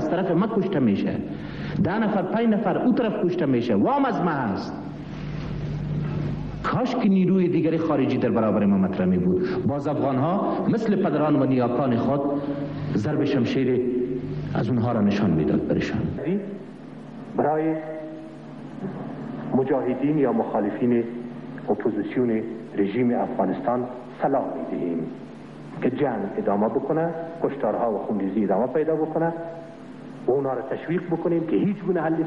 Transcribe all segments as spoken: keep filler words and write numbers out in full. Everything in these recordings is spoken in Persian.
از طرف ما کشته میشه، ده نفر پنج نفر او طرف کشته میشه، وام از ما هست. کاش که نیروی دیگر خارجی در برابر ما مطرح می بود. باز افغان ها مثل پدران و نیاکان خود ضرب شمشیر از اونها را نشان میداد برشان. برای مجاهدین یا مخالفین اپوزیسیون رژیم افغانستان سلام میدهیم که جنگ ادامه بکنه، کشتارها و خونریزی ادامه پیدا بکنه و اونا را تشویق بکنیم که هیچ گونه حل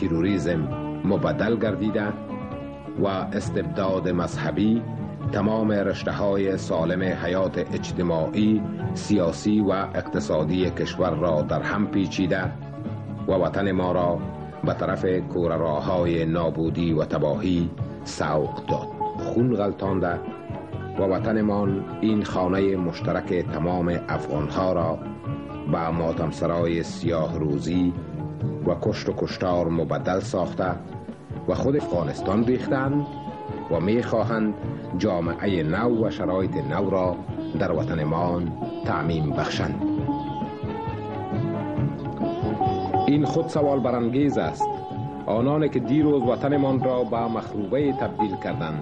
تروریسم مبدل گردیده و استبداد مذهبی تمام رشته‌های سالم حیات اجتماعی، سیاسی و اقتصادی کشور را در هم پیچیده و وطن ما را به طرف کوره راه‌های نابودی و تباهی سوق داد، خون غلطانده و وطنمان این خانه مشترک تمام افغان‌ها را به ماتمسرای سیاه روزی و کشت و کشتار مبدل ساخته و خود افغانستان ریختند و می خواهند جامعه نو و شرایط نو را در وطنمان تعمیم بخشند. این خود سوال برانگیز است. آنانی که دیروز وطنمان را به مخروبه تبدیل کردند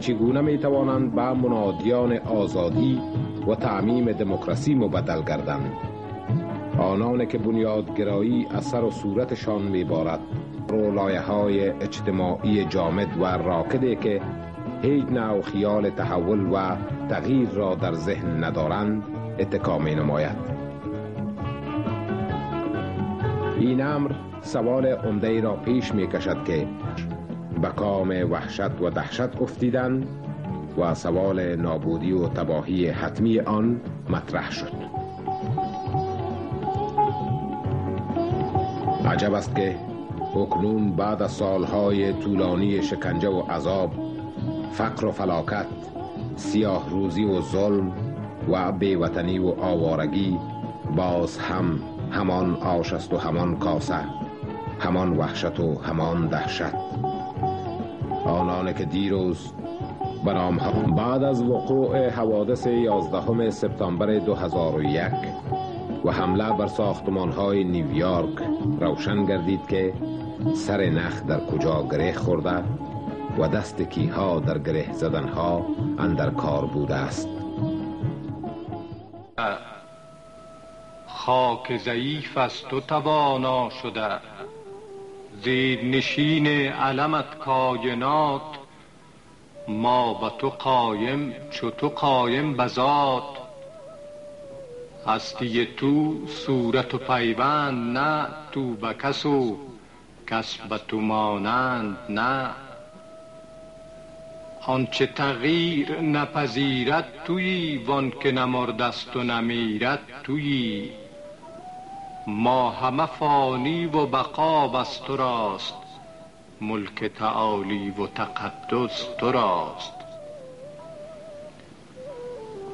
چگونه می توانند به منادیان آزادی و تعمیم دموکراسی مبدل گردند؟ آنان که بنیادگرایی اثر و صورتشان میبارد، رولایه های اجتماعی جامد و راکده که هیچ نوع خیال تحول و تغییر را در ذهن ندارند اتکا می نماید. این امر سوال عمده ای را پیش می کشد که به کام وحشت و دهشت افتیدند و سوال نابودی و تباهی حتمی آن مطرح شد. عجب است که اکنون بعد از سالهای طولانی شکنجه و عذاب، فقر و فلاکت، سیاه روزی و ظلم و بیوطنی و آوارگی، باز هم همان آش است و همان کاسه، همان وحشت و همان دهشت. آنان که دیروز بنام هم بعد از وقوع حوادث یازدهم سپتامبر دو هزار و یک و حمله بر ساختمان‌های نیویورک روشن گردید که سر نخ در کجا گره خورده و دست کیها در گره زدنها اندر کار بوده است. خاک ضعیف است و توانا شده، زیرنشین علمت کائنات، ما به تو قایم چو تو قایم بذات، هستی تو صورت و پیوند نه، تو به کس و کس به تو مانند نه، آنچه تغییر نپذیرد تویی، وان که نمردست و نمیرد تویی، ما همه فانی و بقا بست و راست، ملک تعالی و تقدس تو راست،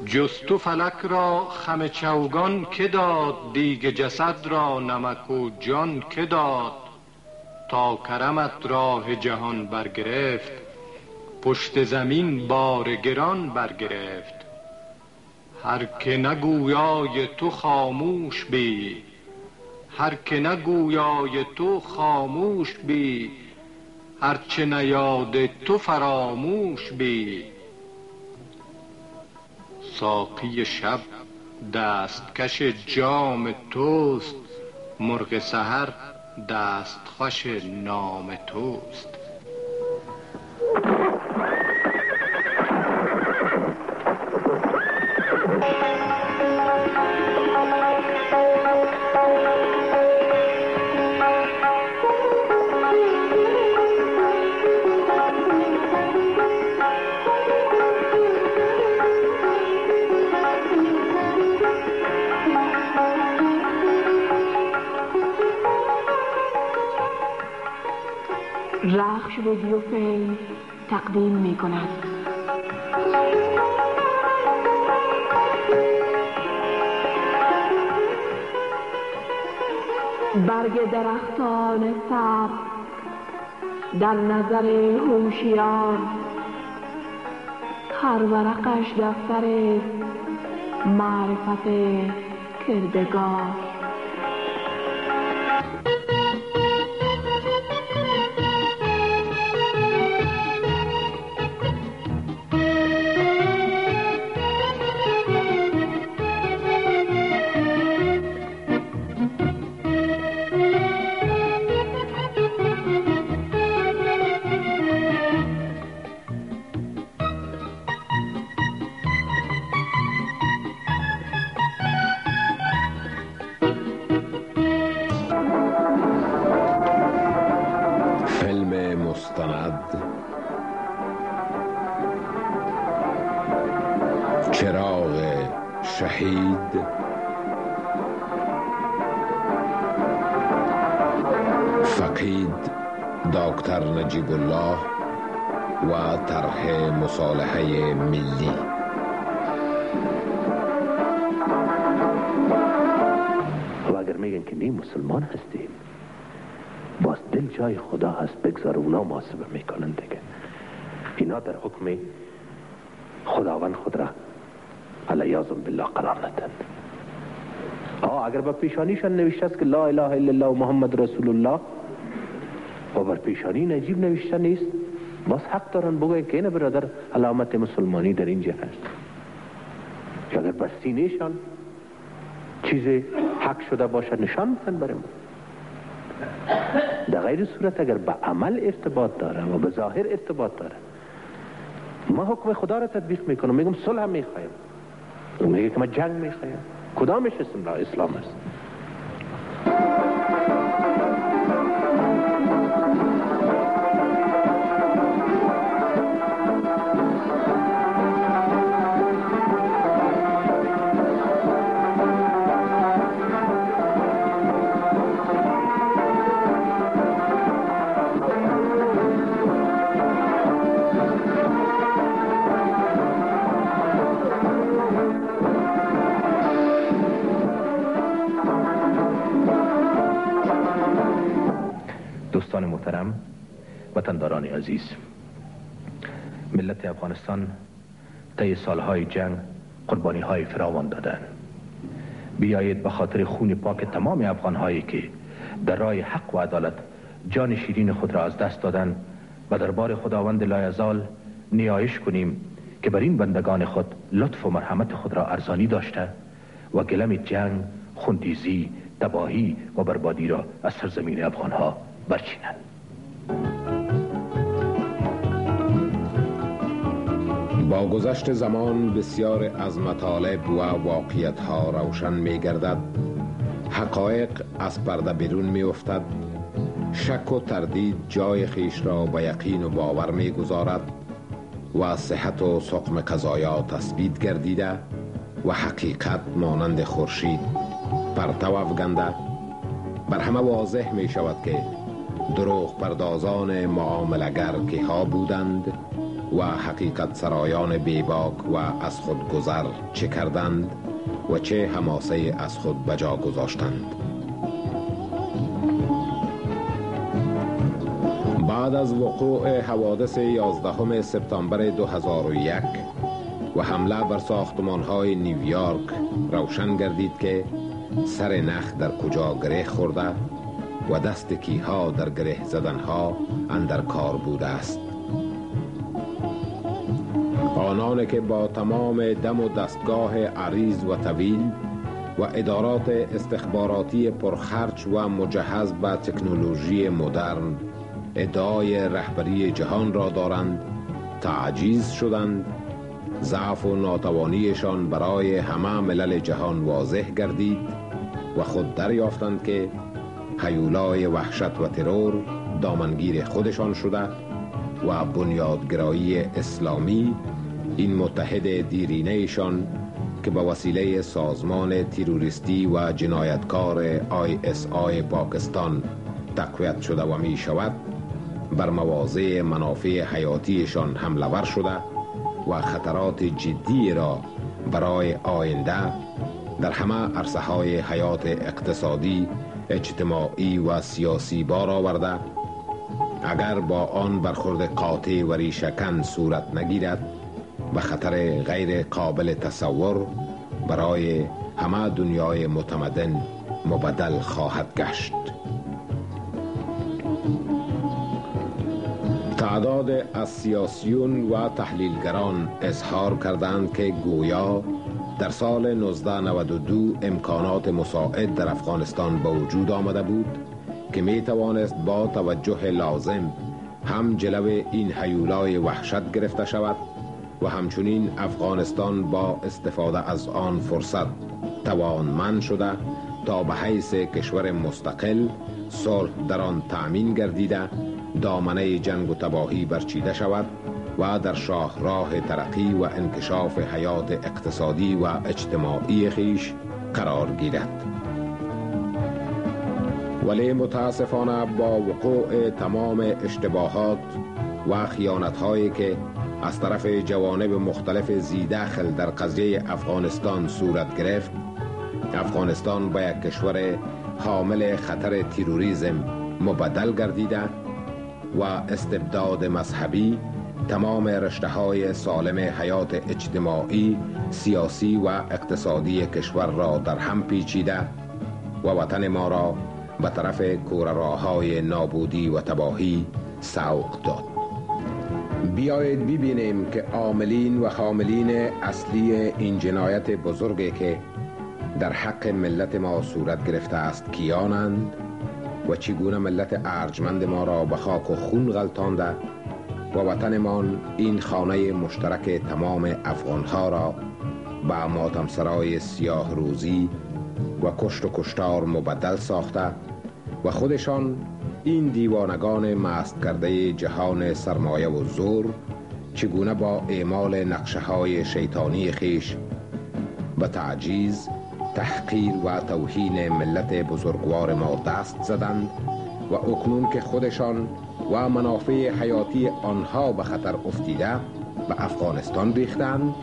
جز تو فلک را خم چوگان که داد، دیگ جسد را نمک و جان که داد، تا کرمت راه جهان برگرفت، پشت زمین بار گران برگرفت. هر که نگویای تو خاموش بی، هر که نگویای تو خاموش بی، هر چه نیاد تو فراموش بی. ساقی شب دستکش جام توست، مرغ سحر دستخوش نام توست. رخش به دیوفی تقدیم می کند. برگ درختان سبز در نظر هوشیار، هر ورقش دفتر معرفت کردگار. چراغ شهید، فقید دکتر نجیب الله و طرح مصالحه ملی. و اگر میگن که می مسلمان هستیم، باز دل جای خدا هست، بگذار اونا محاسبه میکنن دیگه. اینا در حکم خداوند خود را علیاذم بالله قرار ندن. آه اگر بر پیشانیشان نوشته است که لا اله الا الله و محمد رسول الله و بر پیشانی نجیب نوشته نیست، باز حق دارن بگوین که اینه برادر علامت مسلمانی در اینجا هست. یا اگر بر سینهشان چیز حق شده باشه نشان بدن برای ما. در غیر صورت اگر به عمل ارتباط داره و به ظاهر ارتباط داره، ما حکم خدا را تطبیق میکنم، میگم صلح میخوایم، میگه که من جنگ میخوایم، کدامش اسلام است؟ دوستان محترم، وطنداران عزیز، ملت افغانستان طی سالهای جنگ قربانی های فراوان دادند. بیایید به خاطر خون پاک تمام افغانهایی که در راه حق و عدالت جان شیرین خود را از دست دادند و دربار خداوند لایزال نیایش کنیم که بر این بندگان خود لطف و مرحمت خود را ارزانی داشته و گلم جنگ، خونریزی، تباهی و بربادی را از سرزمین افغانها برچینند. با گذشت زمان بسیار از مطالب و واقعیت ها روشن می گردد، حقایق از پرده بیرون می افتد، شک و تردید جای خیش را به یقین و باور می گذارد و صحت و سقم قضایا تثبیت گردیده و حقیقت مانند خورشید پرتو افگنده بر همه واضح می شود که دروغ پردازان معاملگر که ها بودند و حقیقت سرایان بیباک و از خود گذر چه کردند و چه حماسه از خود بجا گذاشتند. بعد از وقوع حوادث یازدهم سپتامبر دو هزار و یک و حمله بر ساختمان‌های نیویورک روشن گردید که سر نخ در کجا گره خورده و دست کیها در گره زدنها اندر کار بوده است. آنان که با تمام دم و دستگاه عریض و طویل و ادارات استخباراتی پرخرج و مجهز به تکنولوژی مدرن ادعای رهبری جهان را دارند، تعجیز شدند، ضعف و ناتوانیشان برای همه ملل جهان واضح گردید و خود دریافتند که هیولای وحشت و ترور دامنگیر خودشان شده و بنیادگرایی اسلامی این متحد دیرینهشان که به وسیله سازمان تروریستی و جنایتکار آی اس آی پاکستان تقویت شده و می شود بر مواضع منافع حیاتیشان حمله ور شده و خطرات جدی را برای آینده در همه عرصه های حیات اقتصادی، اجتماعی و سیاسی بار آورده، اگر با آن برخورد قاطع و ریشه‌کن صورت نگیرد به خطر غیر قابل تصور برای همه دنیای متمدن مبدل خواهد گشت. تعداد از سیاسیون و تحلیلگران اظهار کردند که گویا در سال نوزده نود و دو امکانات مساعد در افغانستان به وجود آمده بود که می توانست با توجه لازم هم جلو این هیولای وحشت گرفته شود و همچنین افغانستان با استفاده از آن فرصت توانمند شده تا به حیث کشور مستقل صلح در آن تأمین گردیده، دامنه جنگ و تباهی برچیده شود و در شاهراه ترقی و انکشاف حیات اقتصادی و اجتماعی خیش قرار گیرد. ولی متاسفانه با وقوع تمام اشتباهات و خیانت‌هایی که از طرف جوانب مختلف ذی‌دخل در قضیه افغانستان صورت گرفت، افغانستان به یک کشور حامل خطر تروریسم مبدل گردیده و استبداد مذهبی تمام رشته‌های سالم حیات اجتماعی، سیاسی و اقتصادی کشور را در هم پیچیده و وطن ما را به طرف کوره راه‌های نابودی و تباهی سوق داد. بیایید ببینیم که عاملین و حاملین اصلی این جنایت بزرگی که در حق ملت ما صورت گرفته است کیانند و چگونه ملت ارجمند ما را به خاک و خون غلطانده و وطنمان این خانه مشترک تمام افغانها را به ماتمسرای سیاه روزی و کشت و کشتار مبدل ساخته و خودشان این دیوانگان مست کرده جهان سرمایه و زور چگونه با اعمال نقشه های شیطانی خیش به تعجیز، تحقیر و توهین ملت بزرگوار ما دست زدند و اکنون که خودشان و منافع حیاتی آنها به خطر افتیده به افغانستان ریختند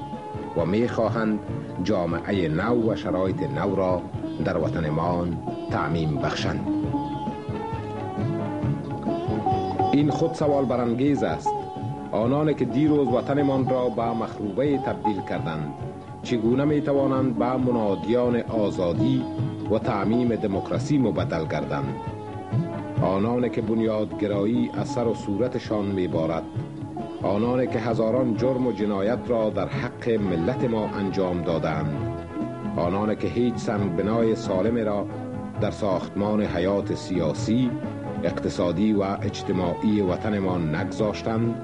و می خواهند جامعه نو و شرایط نو را در وطنمان تعمیم بخشند. این خود سوال برانگیز است. آنان که دیروز وطنمان را به مخروبه تبدیل کردند چگونه می توانند به منادیان آزادی و تعمیم دموکراسی مبدل گردند؟ آنان که بنیادگرایی اثر و صورتشان میبارد، آنان که هزاران جرم و جنایت را در حق ملت ما انجام دادند، آنان که هیچ سنگ بنای سالم را در ساختمان حیات سیاسی، اقتصادی و اجتماعی وطن ما نگذاشتند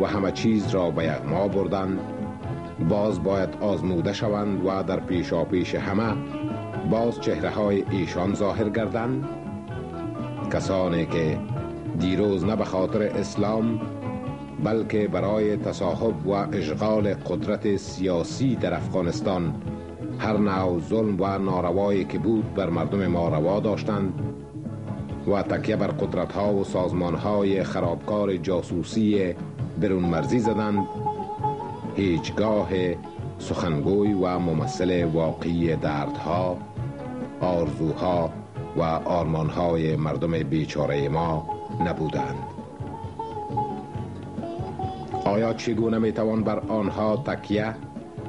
و همه چیز را به یغما بردند، باز باید آزموده شوند و در پیشاپیش همه باز چهره های ایشان ظاهر گردند. کسانی که دیروز نه به خاطر اسلام بلکه برای تصاحب و اشغال قدرت سیاسی در افغانستان هر نوع ظلم و ناروایی که بود بر مردم ما روا داشتند و تکیه بر قدرت ها و سازمان های خرابکار جاسوسی برون مرزی زدند، هیچگاه سخنگوی و ممثل واقعی دردها، آرزوها و آرمانهای مردم بیچاره ما نبودند. آیا چگونه میتوان بر آنها تکیه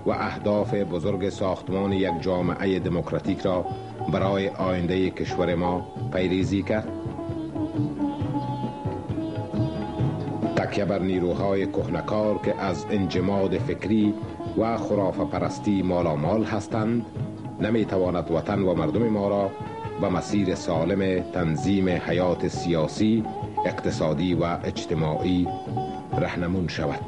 و اهداف بزرگ ساختمان یک جامعه دموکراتیک را برای آینده کشور ما پیریزی کرد؟ تکیه بر نیروهای کهنکار که از انجماد فکری و خرافه پرستی مالامال هستند نمیتواند وطن و مردم ما را به مسیر سالم تنظیم حیات سیاسی، اقتصادی و اجتماعی رهنمون شود.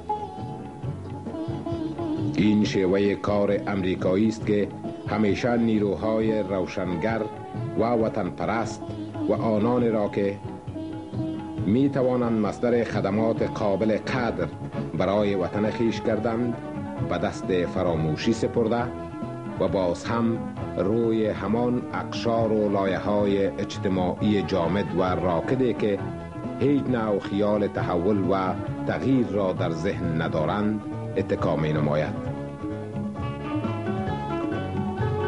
این شیوه کار امریکایی است که همیشه نیروهای روشنگر و وطن پرست و آنان را که می توانند مصدر خدمات قابل قدر برای وطن خویش گردند به دست فراموشی سپرده و باز هم روی همان اقشار و لایه های اجتماعی جامد و راکده که هیچ نوع خیال تحول و تغییر را در ذهن ندارند اتکا می نماید.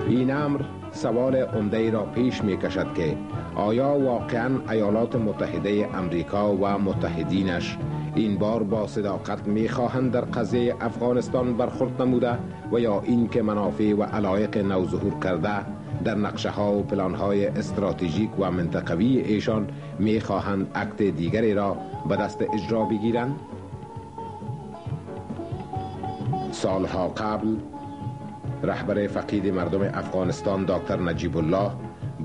این امر سوال عمده‌ای را پیش می کشد که آیا واقعاً ایالات متحده امریکا و متحدینش این بار با صداقت می خواهند در قضیه افغانستان برخورد نموده و یا این که منافع و علایق نوظهور کرده در نقشه ها و پلان های استراتژیک و منطقوی ایشان می خواهند عکت دیگری را به دست اجرا بگیرند؟ سالها قبل رهبر فقید مردم افغانستان دکتر نجیب الله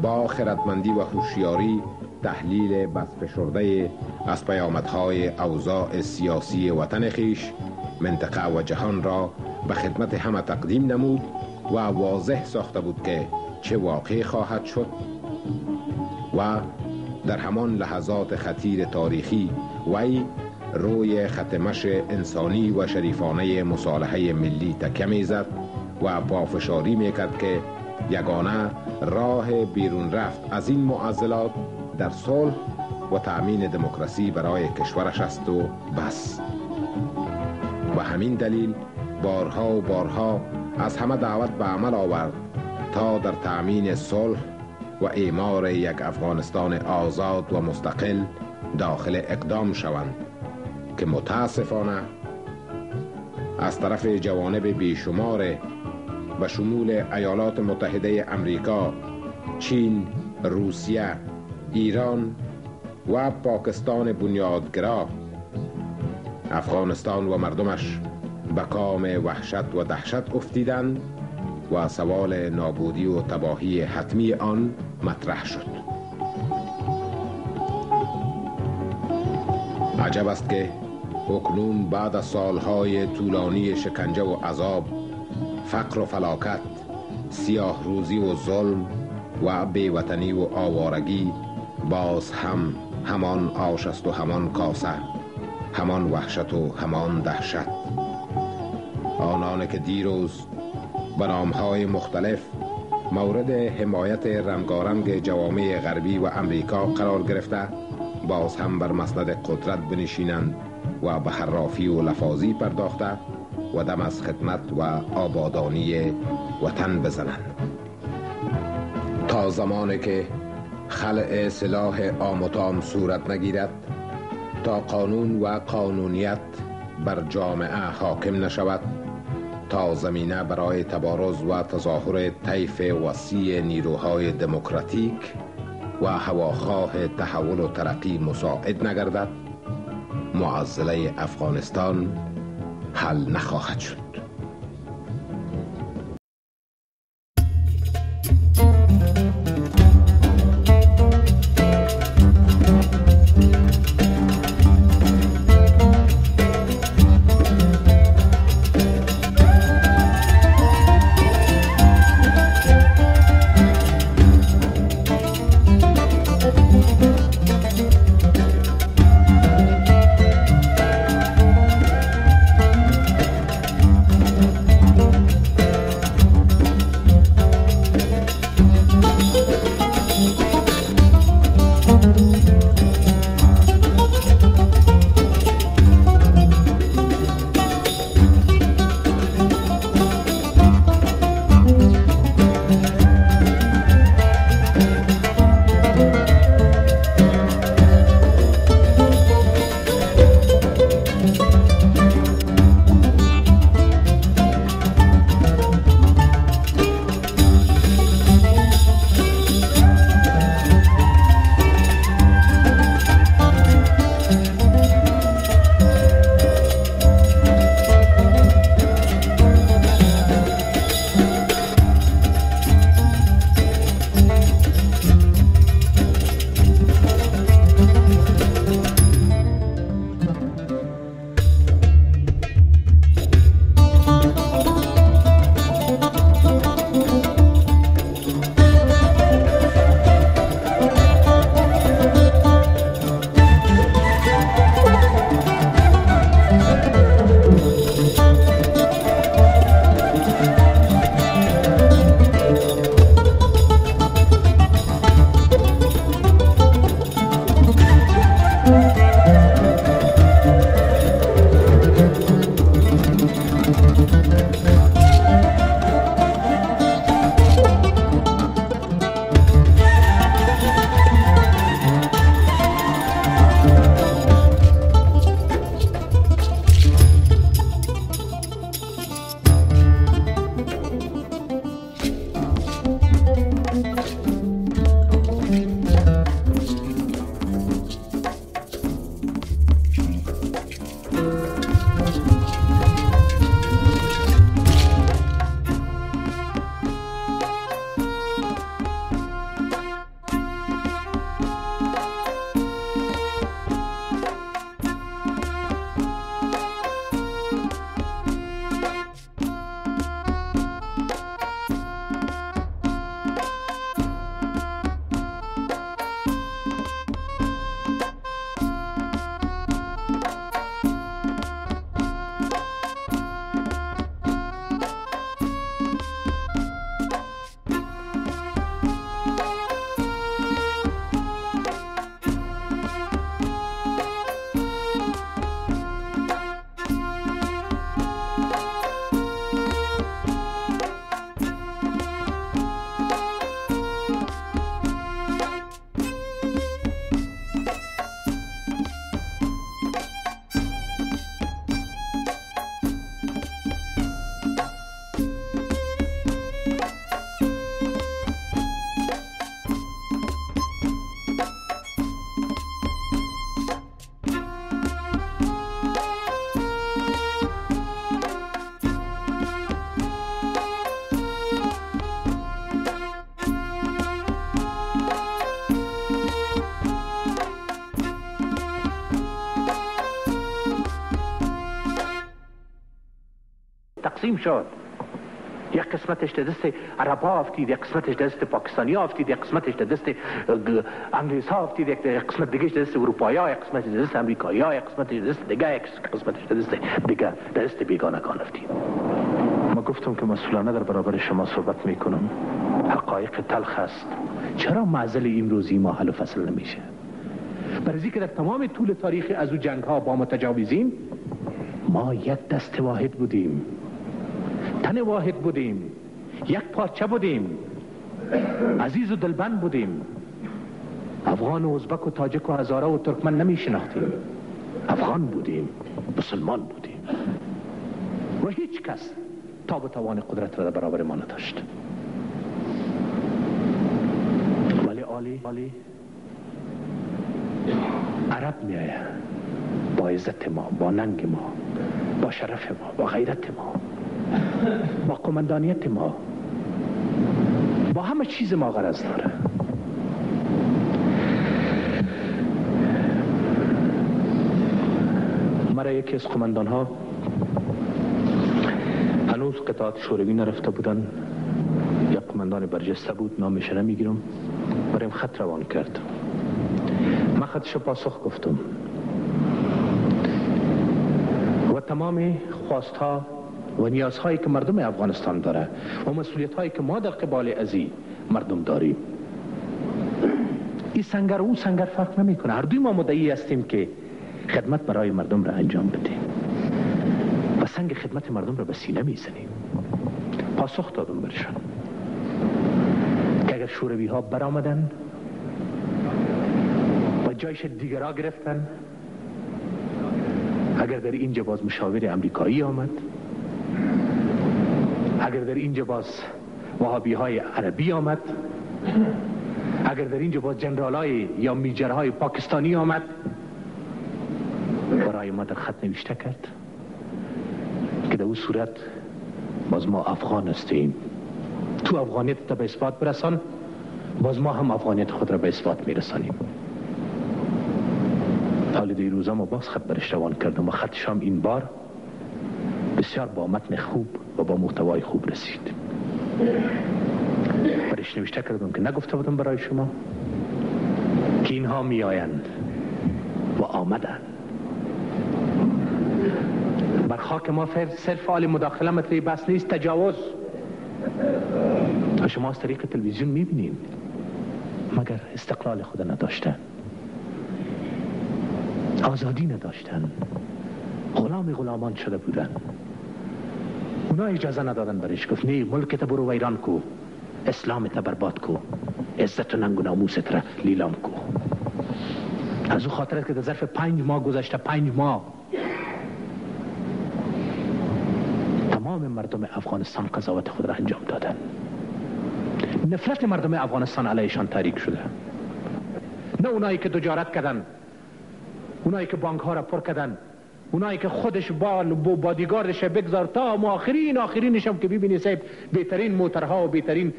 با خردمندی و هوشیاری تحلیل بس فشرده از پیامدهای اوضاع سیاسی وطن خویش، منطقه و جهان را به خدمت همه تقدیم نمود و واضح ساخته بود که چه واقع خواهد شد و در همان لحظات خطیر تاریخی وی روی ختمش انسانی و شریفانه مصالحه ملی تکیه می‌زد و پافشاری می‌کرد که یگانه راه بیرون رفت از این معضلات در صلح و تأمین دموکراسی برای کشورش است و بس. و همین دلیل بارها و بارها از همه دعوت به عمل آورد تا در تأمین صلح و اعمار یک افغانستان آزاد و مستقل داخل اقدام شوند که متاسفانه از طرف جوانب بیشمار به شمول ایالات متحده امریکا، چین، روسیه، ایران و پاکستان بنیادگرا افغانستان و مردمش به کام وحشت و دهشت افتیدند و سوال نابودی و تباهی حتمی آن مطرح شد. عجب است که اکنون بعد از سالهای طولانی شکنجه و عذاب، فقر و فلاکت، سیاه روزی و ظلم و بیوطنی و آوارگی، باز هم همان آش است و همان کاسه، همان وحشت و همان دهشت. آنان که دیروز به نامهای مختلف مورد حمایت رنگارنگ جوامع غربی و امریکا قرار گرفته، باز هم بر مسند قدرت بنشینند و به حرافی و لفاظی پرداخته و دم از خدمت و آبادانی وطن بزنند. تا زمانی که خلع سلاح عام و تام صورت نگیرد، تا قانون و قانونیت بر جامعه حاکم نشود، تا زمینه برای تبارز و تظاهر طیف وسیع نیروهای دموکراتیک و هواخواه تحول و ترقی مساعد نگردد، معضله افغانستان حل نخواهد شد. تقسیم شد. یک قسمتش در دست عربا افتید، یک قسمتش در دست پاکستانیا افتید، یک قسمتش در دست انگلیسا افتید، یک قسمت دیگه در دست اروپایا، یک قسمتش در دست امریکایا، یک قسمتش در دست دیگه، یک قسمتش در دست دیگه در دست بیگانگان افتید. ما گفتم که مسئولانه در برابر شما صحبت میکنم. حقایق تلخ است. چرا معضل امروزی ما حل و فصل نمیشه؟ برای که در تمام طول تاریخ از او جنگ ها با متجاوزین ما یک دست واحد بودیم، تن واحد بودیم، یک پارچه بودیم، عزیز و دلبند بودیم. افغان و ازبک و تاجک و هزاره و ترکمن نمی شناختیم. افغان بودیم، مسلمان بودیم و هیچ کس تاب و توان قدرت را در برابر ما نداشت. ولی عالی عالی عرب می آید با عزت ما، با ننگ ما، با شرف ما، با غیرت ما، با قمندانیت ما، با همه چیز ما غرض داره. مرا یکی از قمندان ها، هنوز قطاعات شوروی نرفته بودن، یک قمندان برجسته بود، نامش را میگیرم، برایم خط روان کرد. من خطش پاسخ گفتم و تمام خواست ها و نیازهایی که مردم افغانستان داره و مسئولیت هایی که ما در قبال ازی مردم داریم، این سنگر او سنگر فرق نمی کنه. هر دوی ما مدعی هستیم که خدمت برای مردم را انجام بدیم و سنگ خدمت مردم را به سینه می زنیم. پاسخ دادم برشان که اگر شوروی ها برآمدن و جایش دیگر را گرفتن، اگر در اینجا باز مشاور امریکایی آمد، اگر در اینجا باز وهابی های عربی آمد، اگر در اینجا باز جنرال های یا میجرهای پاکستانی آمد، برای ما در خط نوشته کرد که در اون صورت باز ما افغان هستیم. تو افغانیت تا به اثبات برسان، باز ما هم افغانیت خود را به اثبات میرسانیم. حال در روزا ما باز خط برش روان کردم و خط شام این بار بسیار با متن خوب و با محتوای خوب رسید. برش نوشته کردم که نگفته بودم برای شما که اینها می آیند و آمدند. بر خاک ما صرف آل مداخله مطلی بس نیست، تجاوز. شما از طریق تلویزیون می بینین، مگر استقلال خود نداشتن، آزادی نداشتن، غلام غلامان شده بودن. اونا اجازه ندادن برش گفت نه، ملکت برو ویران کو، اسلامت برباد کو، عزت و ننگ و ناموست را لیلام کو. از او خاطرت که در ظرف پنج ماه گذشته، پنج ماه تمام مردم افغانستان قضاوت خود را انجام دادن. نفرت مردم افغانستان علیهشان تحریک شده، نه اونایی که تجارت کردن، اونایی که بانک ها را پر کردن، اونایی که خودش با بادیگاردش بگذار تا آخرین آخرینشم که ببینی صاحب بهترین موترها و بهترین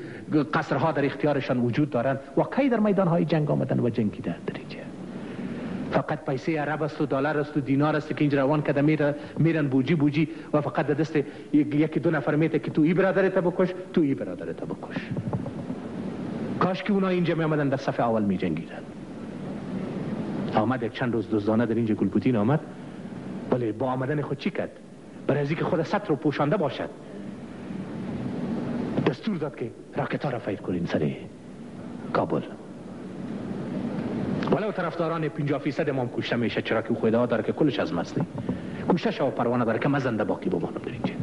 قصرها در اختیارشان وجود دارن و کی در میدانهای جنگ آمدن و جنگیدن. در اینجا فقط پیسه عرب است و دلار است و دینار است که اینج روان کده میرن، میرن بوجی بوجی و فقط در دست یکی دو نفر میته که تو ای برادرت بکش، تو ای برادرت بکش. کاش که اونا اینجا می آمدن در صف اول می جنگیدن. آمد یک چند روز دزدانه در اینجا گلبودین آمد، بله با آمدن خود چی کرد؟ برای از اینکه خود سطر رو پوشانده باشد، دستور داد که راکت‌ها را فیر کنین سر کابل. ولو طرفداران پنجاه فیصد ما هم کشته میشه، چرا که خدا داره که کلش از مست کشته شو، پروانه داره که من زنده باقی بمانم در اینجا.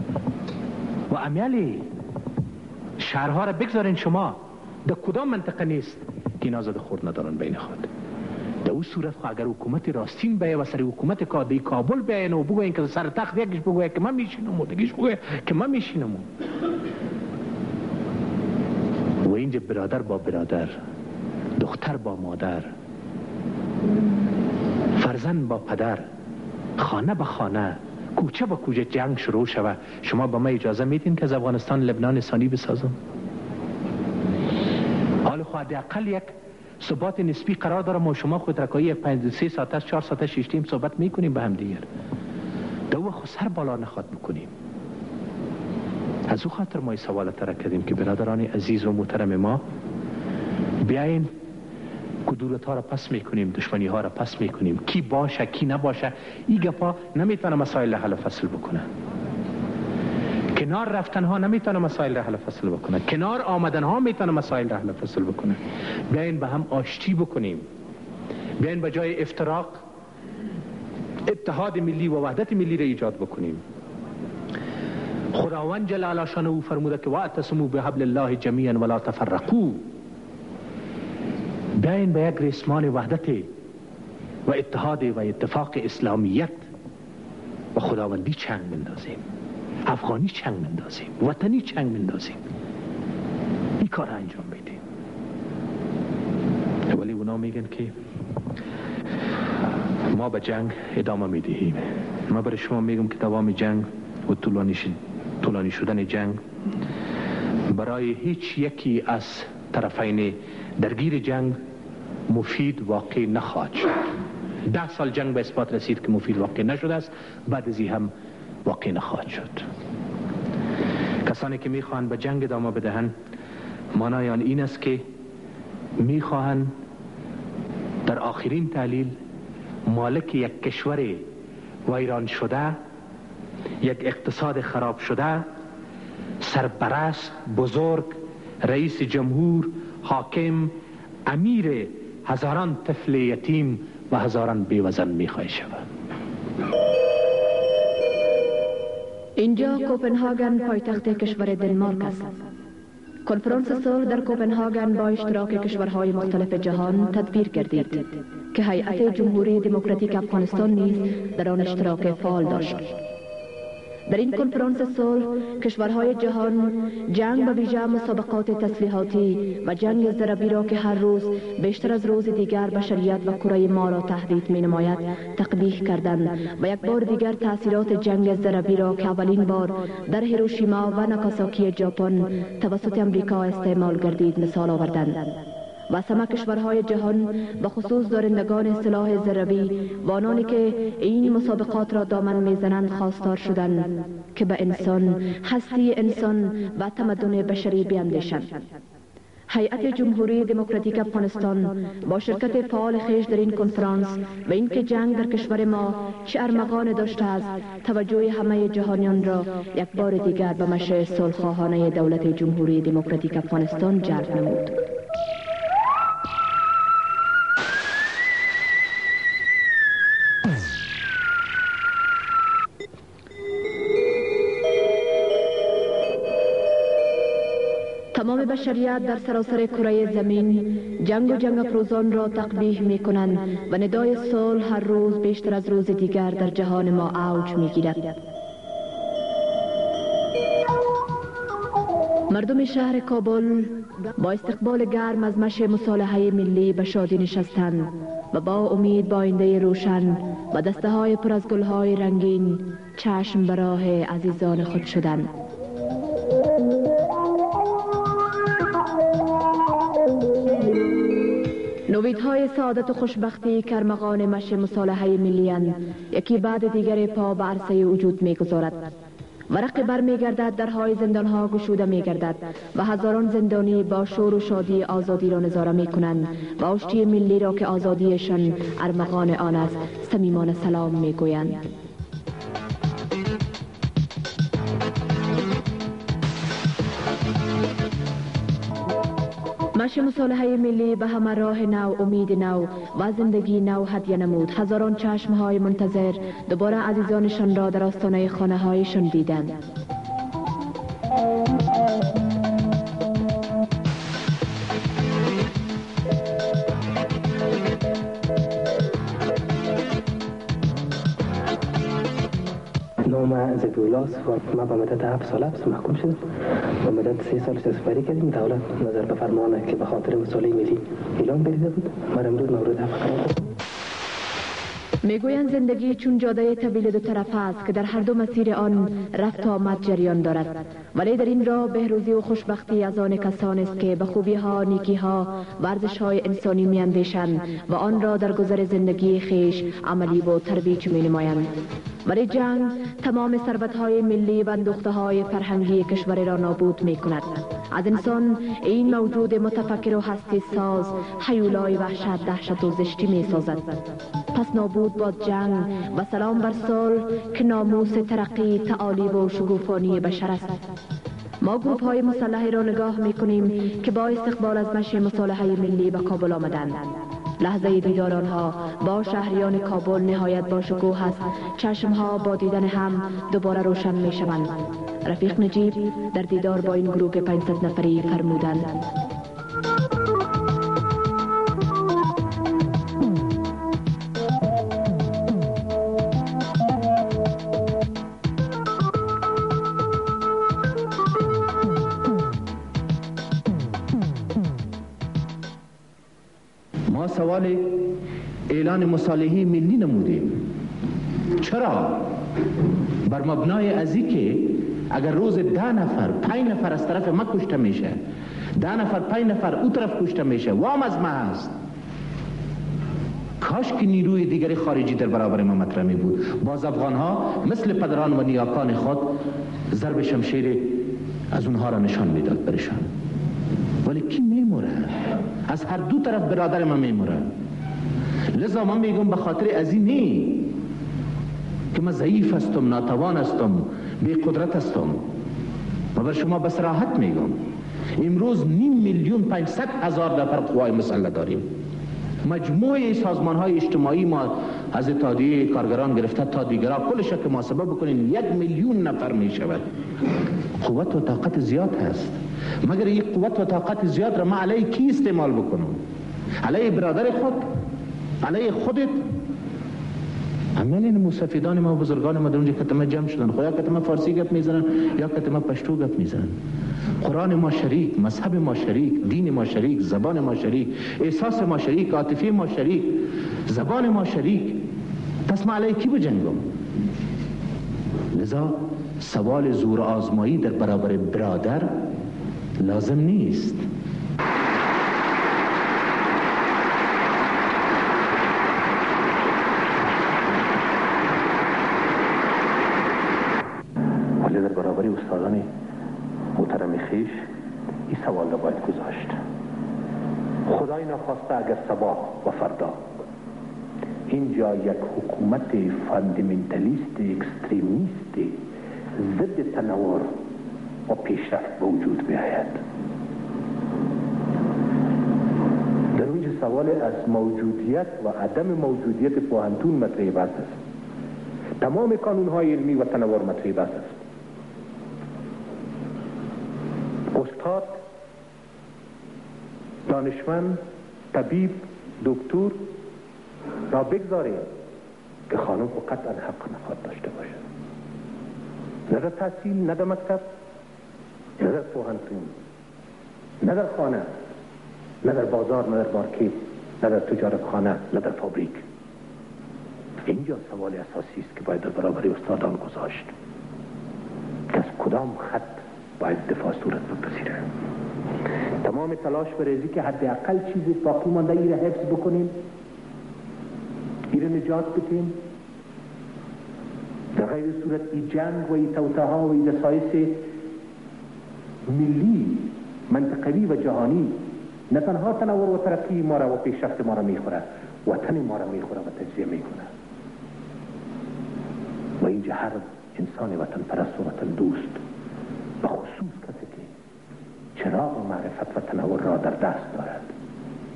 و امیالی شهرها را بگذارین شما، در کدام منطقه نیست که نازد خورد ندارن بین خود. در اون صورت اگر حکومت راستین بیه و سر حکومت کادی کابل بیه و بگوین که سر تخت یکیش بگوین که من میشینم و دیگیش بگوین که من میشینم و اینجا برادر با برادر، دختر با مادر، فرزند با پدر، خانه به خانه، کوچه با کوچه جنگ شروع شود. شما با ما اجازه میدین که از افغانستان لبنان ثانی بسازم؟ حال خواهد اقل یک ثبات نسبی قرار دارم و شما خود رکایی پنج سه ساعت چهار ساعت شش تیم صحبت میکنیم به هم دیگر. دو خود سر بالا نخواد میکنیم. از او خاطر ما سوال ترک کردیم که برادران عزیز و محترم ما بیاین کدورت ها را پس میکنیم، دشمنی ها را پس میکنیم، کی باشه کی نباشه این گپا نمیتونه مسائل حل و فصل بکنه، کنار رفتن ها نمیتونه مسائل حل و فصل بکنه، کنار آمدن ها میتونه مسائل حل و فصل بکنه. بیاین به هم آشتی بکنیم، بیاین به جای افتراق اتحاد ملی و وحدت ملی را ایجاد بکنیم. خداوند جل شانه او فرموده که واعتصموا بحبل الله جمیعا ولا تفرقوا. بیاین به یک ریسمان وحدت و اتحاد و اتفاق اسلامیت و خداوندی چنگ مندازیم، افغانی چنگ مندازیم، وطنی چنگ مندازیم، این کار انجام بدیم. ولی اونا میگن که ما به جنگ ادامه میدهیم. ما برای شما میگم که دوام جنگ و طولانی, شد... طولانی شدن جنگ برای هیچ یکی از طرفین درگیر جنگ مفید واقع نخواهد شد. ده سال جنگ به اثبات رسید که مفید واقع نشده است، بعد از این هم واقع نخواهد شد. کسانی که میخواهند به جنگ ادامه بدهند معنای آن این است که میخواهند در آخرین تحلیل مالک یک کشور ویران شده، یک اقتصاد خراب شده، سرپرست، بزرگ، رئیس جمهور، حاکم، امیر هزاران طفل یتیم و هزاران بیوزن میخواه شود. اینجا کوپنهاگن پایتخت کشور دنمارک است. کنفرانس صلح در کوپنهاگن با اشتراک کشورهای مختلف جهان تدبیر گردید که هیئت جمهوری دموکراتیک افغانستان نیز در آن اشتراک فعال داشت. در این کنفرانس صلح کشورهای جهان جنگ به ویژه مسابقات تسلیحاتی و جنگ ضربی را که هر روز بیشتر از روز دیگر بشریت و کره ما را تهدید می نماید تقبیح کردند و یک بار دیگر تاثیرات جنگ ضربی را که اولین بار در هیروشیما و ناکاساکی ژاپن توسط امریکا استعمال گردید مثال آوردند و همه کشورهای جهان به خصوص دارندگان سلاح ضربی و آنانی که این مسابقات را دامن میزنند خواستار شدند که به انسان، هستی انسان و تمدن بشری بیاندیشند. هیئت جمهوری دموکراتیک افغانستان با شرکت فعال خیش در این کنفرانس و اینکه جنگ در کشور ما چه ارمغان داشته است توجه همه جهانیان را یک بار دیگر به مشروع صلح‌خواهانه دولت جمهوری دموکراتیک افغانستان جلب نمود. تمام بشریت در سراسر کره زمین جنگ و جنگ افروزان را تقبیح می کنند و ندای صلح هر روز بیشتر از روز دیگر در جهان ما اوج می گیرد. مردم شهر کابل با استقبال گرم از مشی مصالحه ملی به شادی نشستند و با امید با آینده روشن و دسته های پر از گل های رنگین چشم به راه عزیزان خود شدند. نویدهای سعادت و خوشبختی کرمغان مشی مصالحه ملی اند، یکی بعد دیگر پا به عرصه وجود میگذارد. ورق بر میگردد، درهای زندانها گشوده میگردد و هزاران زندانی با شور و شادی آزادی را نظاره میکنند و آشتی ملی را که آزادیشان ارمغان آن است صمیمانه سلام میگویند. مشی مصالحه ملی به همه راه نو، امید نو و زندگی نو هدیه نمود. هزاران چشمهای منتظر دوباره عزیزانشان را در آستانه خانه هایشان دیدند. نام زبیولاس و ما به مدت هفت سال حبس محکوم شدم. به مدت سه سال سپری کردیم. دولت نظر به فرمان که به خاطر مصالحه ملی اعلام بریده بود من امروز مورد حبس قرار دادم. میگویند زندگی چون جاده طویل دو طرفه است که در هر دو مسیر آن رفت و آمد جریان دارد، ولی در این راه بهروزی و خوشبختی از آن کسانی است که به خوبی ها، نیکی ها و ارزش های انسانی میاندیشند و آن را در گذر زندگی خویش عملی و ترویج مینمایند. ولی جنگ تمام ثروت‌های ملی و اندوخته‌های فرهنگی کشور را نابود می‌کند. از انسان این موجود متفکر و هستی ساز حیولای وحشت، دهشت و زشتی می‌سازد. پس نابود باد جنگ و سلام بر صلح که ناموس ترقی، تعالی و شگوفانی بشر است. ما گروپ های مسلحه را نگاه می‌کنیم که با استقبال از مشی مصالحه ملی به کابل آمدند. لحظه دیدار آنها با شهریان کابل نهایت باشکوه است. چشمها با دیدن هم دوباره روشن می‌شوند. رفیق نجیب در دیدار با این گروپ پانصد نفری فرمودند: سوال اعلان مصالحه ملی نمودیم. چرا؟ بر مبنای ازی که اگر روز ده نفر پنج نفر از طرف ما کشته میشه، ده نفر پنج نفر او طرف کشته میشه، وام از ما هست. کاش که نیروی دیگر خارجی در برابر ما مطرح می بود. باز افغان ها مثل پدران و نیاکان خود ضرب شمشیر از اونها را نشان میداد برشان، ولی کی میموره؟ از هر دو طرف برادر ما میموره. لذا ما میگم به خاطر از این نی که ما ضعیف هستم، ناتوان هستم، بی قدرت هستم. ما بر شما به صراحت میگم امروز نیم میلیون پانصد هزار نفر قوای مسلح داریم. مجموعه سازمان های اجتماعی ما از اتحادیه کارگران گرفته تا دیگرها کلش که محاسبه بکنین یک میلیون نفر میشود. قوت و طاقت زیاد هست، مگر این قوت و طاقت زیاد را ما علیه کی استعمال بکنم؟ علیه برادر خود؟ علیه خودت؟ همین این مصفیدان ما و بزرگان ما در اونجا کتمه جمع شدن، خو یا کتمه فارسی گپ میزنن یا کتمه پشتو گپ میزنن. قرآن ما شریک، مذهب ما شریک، دین ما شریک، زبان ما شریک، احساس ما شریک، عاطفه ما شریک، زبان ما شریک. پس ما علیه کی بجنگم؟ لذا سوال زور آزمایی در برابر برادر لازم نیست. ولی در برابر استادان محترم خیش این سوال را باید گذاشت. خدای نخواسته اگر صباح و فردا اینجا یک حکومت فاندامنتالیست اکستریمیست ضد تنوع و پیشرفت به وجود بیاید، در اونجا سوال از موجودیت و عدم موجودیت پوهنتون مطرح بحث است. تمام کانونهای علمی و تنوع مطرح بحث است. استاد، دانشمند، طبیب، دکتر را بگذاریم که خانم قطعا حق نخواد داشته باشد، نه در تحصیل، نه در مکتب، نه در پوهنتون، نه در خانه، نه در بازار، نه در مارکت، نه در تجارت خانه، نه در فابریک. اینجا سوال اساسی است که باید در برابر استادان گذاشت که از کدام خط باید دفاع صورت بپذیره. تمام تلاش بریزی که حداقل چیزی باقی مانده ای را حفظ بکنیم، ای را نجات بدیم. در غیر صورت ای جنگ و ای توتها و ای دسایس ملی، منطقوی و جهانی نه تنها تنور و ترقی ما را و پیشرفت ما را میخوره، وطن ما را میخوره و تجزیه میکنه. و اینجا هر انسان وطن پرست و وطن دوست، به خصوص کسی که چراغ و معرفت و تنور را در دست دارد،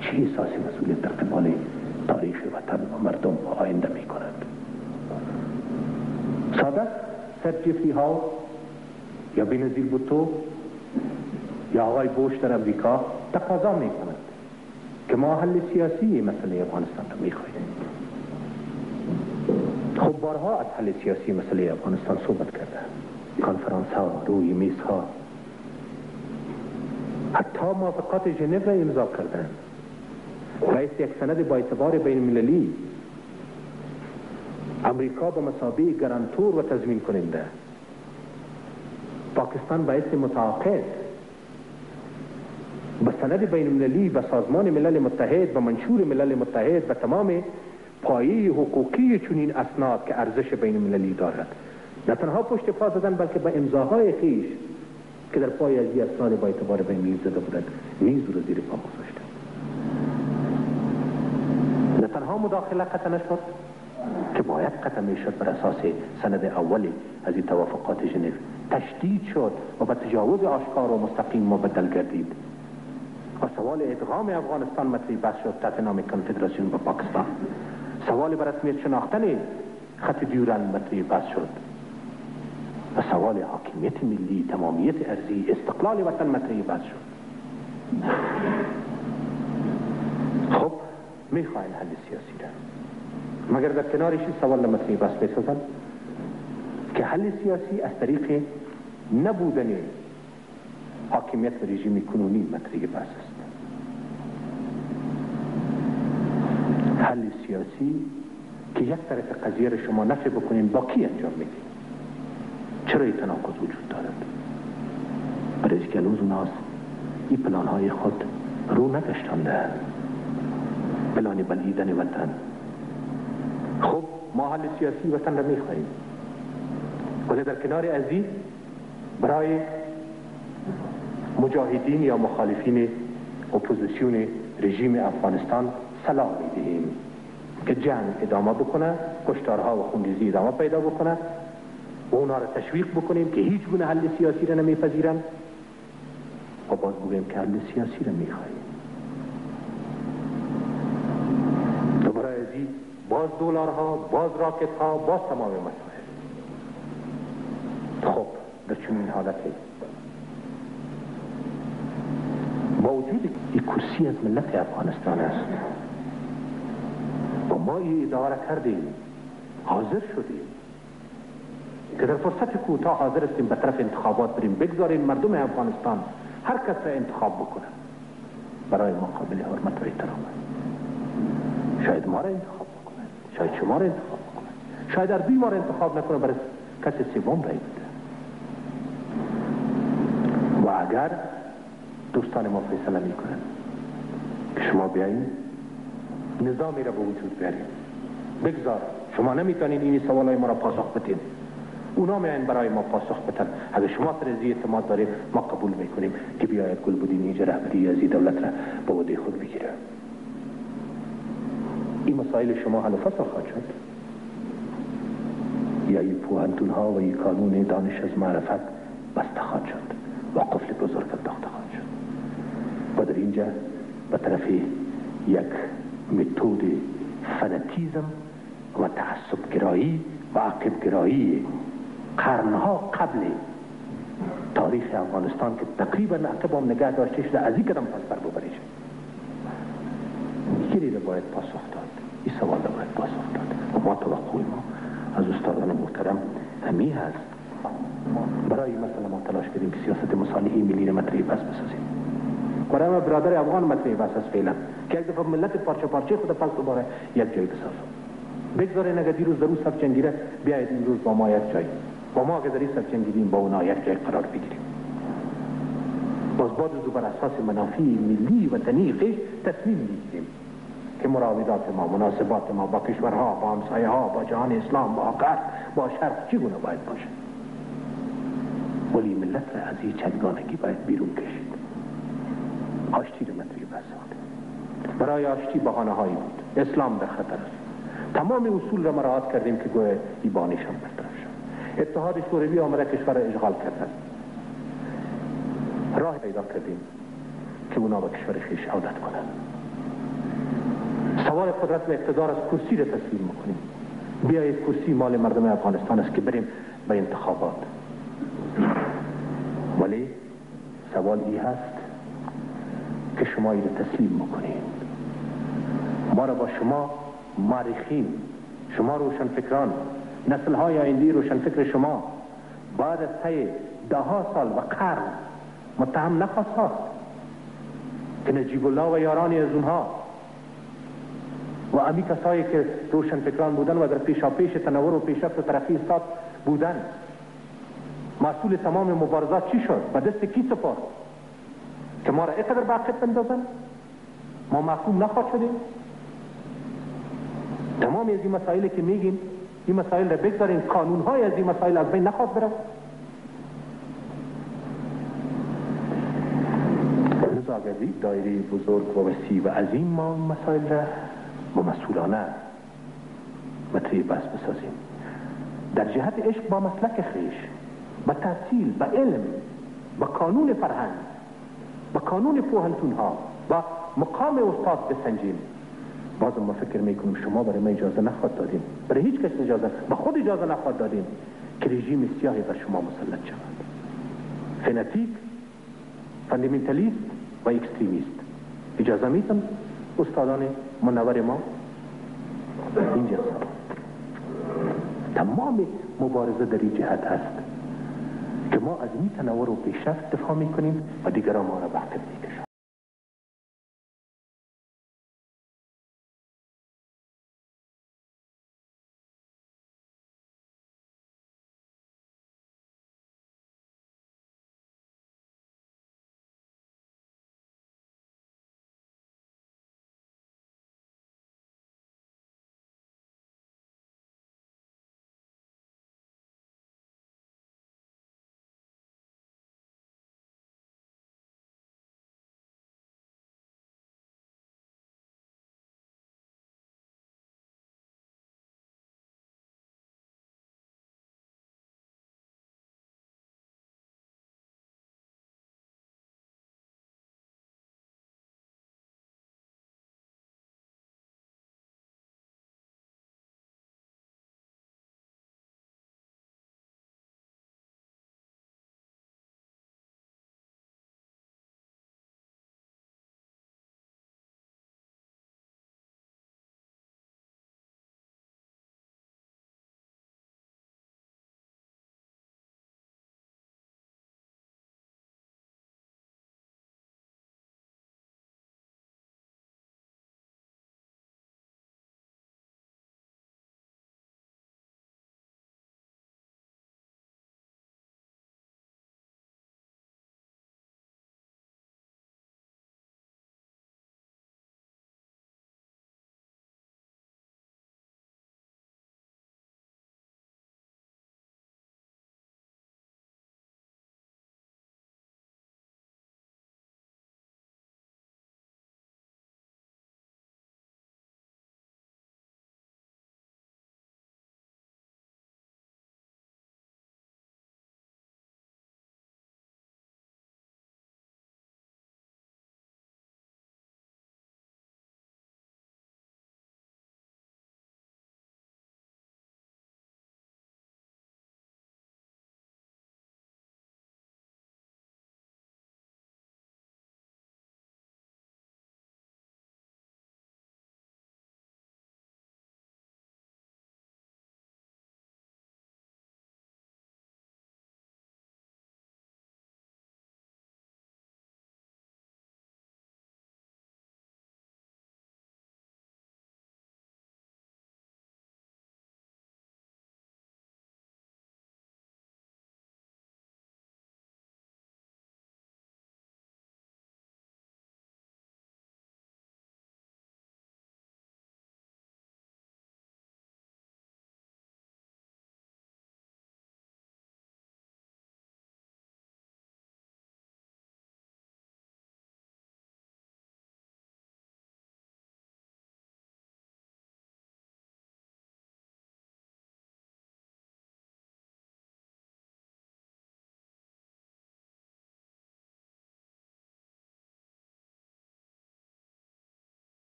چه احساسی مسئولیت در قبال تاریخ وطن و مردم و آینده میکند؟ ساده سر جفری ها یا بینظیر بوتو یا آقای بوش در امریکا تقاضا می کند که ما حل سیاسی مسئله افغانستان را می خواهیم. خب بارها از حل سیاسی مسئله افغانستان صحبت کرده، کانفرانس ها، روی میز ها، حتی موافقات ژنو را امضا کردند. رئیس یک سند با اعتبار بین المللی امریکا به مسابقه گارانتور و تضمین کننده، پاکستان باعث متعاقد به سند بین المللی، به سازمان ملل متحد، به منشور ملل متحد، به تمام پایه حقوقی چنین اسناد که ارزش بین المللی دارد نه تنها پشت پا زدن بلکه با امضاهای خیش که در پای از این اسناد با اعتبار به میز زده بودند میز رو زیر پا گذاشتند. نه تنها مداخله قطع نشد که باید قطع میشد بر اساس سند اول از این توافقات ژنو، تشدید شد و به تجاوز آشکار و مستقیم مبدل گردید و سوال ادغام افغانستان مطرح بحث شد تحت نام کنفدراسیون با پاکستان. سوال بر رسمیت شناختن خط دیورند مطرح بحث شد و سوال حاکمیت ملی، تمامیت ارضی، استقلال وطن مطرح بحث شد. خب میخواین حل سیاسی را، مگر در کنارش سوال مطرح بحث بسازن که حل سیاسی از طریق نبودن حاکمیت و رژیم کنونی مطرح بحث است. حل سیاسی که یک طرف قضیه را شما نفی بکنین با کی انجام میدین؟ چرا این تناقض وجود دارد؟ برای که هنوز اوناس این پلان های خود رو نداشتنده، پلان بلعیدن وطن. خب ما حل سیاسی وطن را میخواهیم، ولی در کنار ازی برای مجاهدین یا مخالفین اپوزیسیون رژیم افغانستان سلام میدهیم که جنگ ادامه بکنه، کشتارها و خونریزی ادامه پیدا بکنه و اونا را تشویق بکنیم که هیچ گونه حل سیاسی را نمیپذیرن و باز بگویم که حل سیاسی را میخواهیم. دوباره ازی باز دلارها، باز راکتها، باز تمام مسائل. خب در چنین حالتی با وجود این کرسی از ملت افغانستان است و ما این اداره کردیم، حاضر شدیم که در فرصت کوتاه حاضر استیم به طرف انتخابات بریم، بگذاریم مردم افغانستان هر کس را انتخاب بکنن. برای ما قابل حرمت و احترام است. شاید ما را انتخاب بکنن، شاید شما را انتخاب بکنن، شاید عربی ما را انتخاب نکنه، برای کسی سوم رای بده. و اگر دوستان ما فیصله می کنند که شما بیایید نظامی را به وجود بیارید، بگذار شما نمیتونید این سوال های ما را پاسخ بدید، اونا میاین برای ما پاسخ بدن. اگر شما ترزی اعتماد دارید ما قبول میکنیم که بیاید گلبدین اینجا رهبری از این دولت را به عهده خود بگیره. این مسائل شما حل و فصل خواهد شد یا این پوهنتون ها و این کانون دانش از معرفت بسته خواهد شد و قفل بزرگ انداخته خواهد شد و در اینجا به طرف یک متد فناتیزم و تعصب گرایی و عقب گرایی قرنها قبل تاریخ افغانستان که تقریبا عقب هم نگه داشته شده از این قدم پس بر ببری شد. یکی را باید پاسخ داد، این سوال را باید پاسخ داد و ما توقع ما از استادان محترم همی هست. برای مثلا ما تلاش کردیم که سیاست مصالحه ملی را مطرح بس بسازیم. برای ما برادر افغان مطرح بس است فعلا که یک دفعه ملت پارچه پارچه خود پس دوباره یک جای بسازم. بگذارین اگر دیروز در روز سب چنگیره بیایید این روز با ما یک جای، با ما اگر در این سب چنگیریم با اونا یک جای قرار بگیریم. باز باز دو بر اساس منافع ملی وطنی خیش تصمیم میگیریم که مراودات ما، مناسبات ما با کشورها، با همسایه ها، با جهان اسلام، با غرب، با شرق چگونه باید باشه. ولی ملت را از این چندگانگی باید بیرون کشید. آشتی رو مطرح بحث کرد. برای آشتی بهانه‌هایی بود. اسلام در خطر است. تمام اصول را مراعات کردیم که گویا ایبانیش هم برطرف شد. اتحاد شوروی آمده کشور را اشغال کرد. راه پیدا کردیم که اونا به کشور خیش عودت کنند. سوال قدرت و اقتدار از کرسی را تسلیم میکنیم. بیایید کرسی مال مردم افغانستان است که بریم به انتخابات. ولی سوال ای هست که شما این را تسلیم میکنید. ما را با شما مارخین، شما روشنفکران، نسل های آینده روشنفکر شما بعد از طی ده ها سال و قرن متهم نخواست هاست که نجیب الله و یارانی از اونها و امی کسایی که روشنفکران بودن و در پیشا پیش تنور و پیشرفت و ترقی استاد بودن مسئول تمام مبارزات چی شد؟ به دست کی سپرد که ما را اینقدر به عقب بندازن؟ ما محکوم نخواد شدیم؟ تمام از این مسائلی که میگیم این مسائل را بگذاریم، قانون‌های از این مسائل از بین نخواد برم. رضاگری دایره بزرگ و وسیع و عظیم ما این مسائل را با مسئولانه مطریح بس بسازیم در جهت عشق با مسلک خیش، با تحصیل، با علم، با قانون فرهنگ، با قانون پوهنتون‌ها، با مقام استاد بسنجیم. بازم ما فکر میکنیم شما برای ما اجازه نخواد دادیم، برای هیچ کس اجازه، به خود اجازه نخواد دادیم که رژیم سیاهی بر شما مسلط شود. فناتیک، فاندامنتالیست و اکستریمیست. اجازه میدم استادان منور ما اینجا تمام مبارزه در این جهت است که ما از این تنوع و پیشرفت دفاع میکنیم و دیگران ما را به عقب میکشند.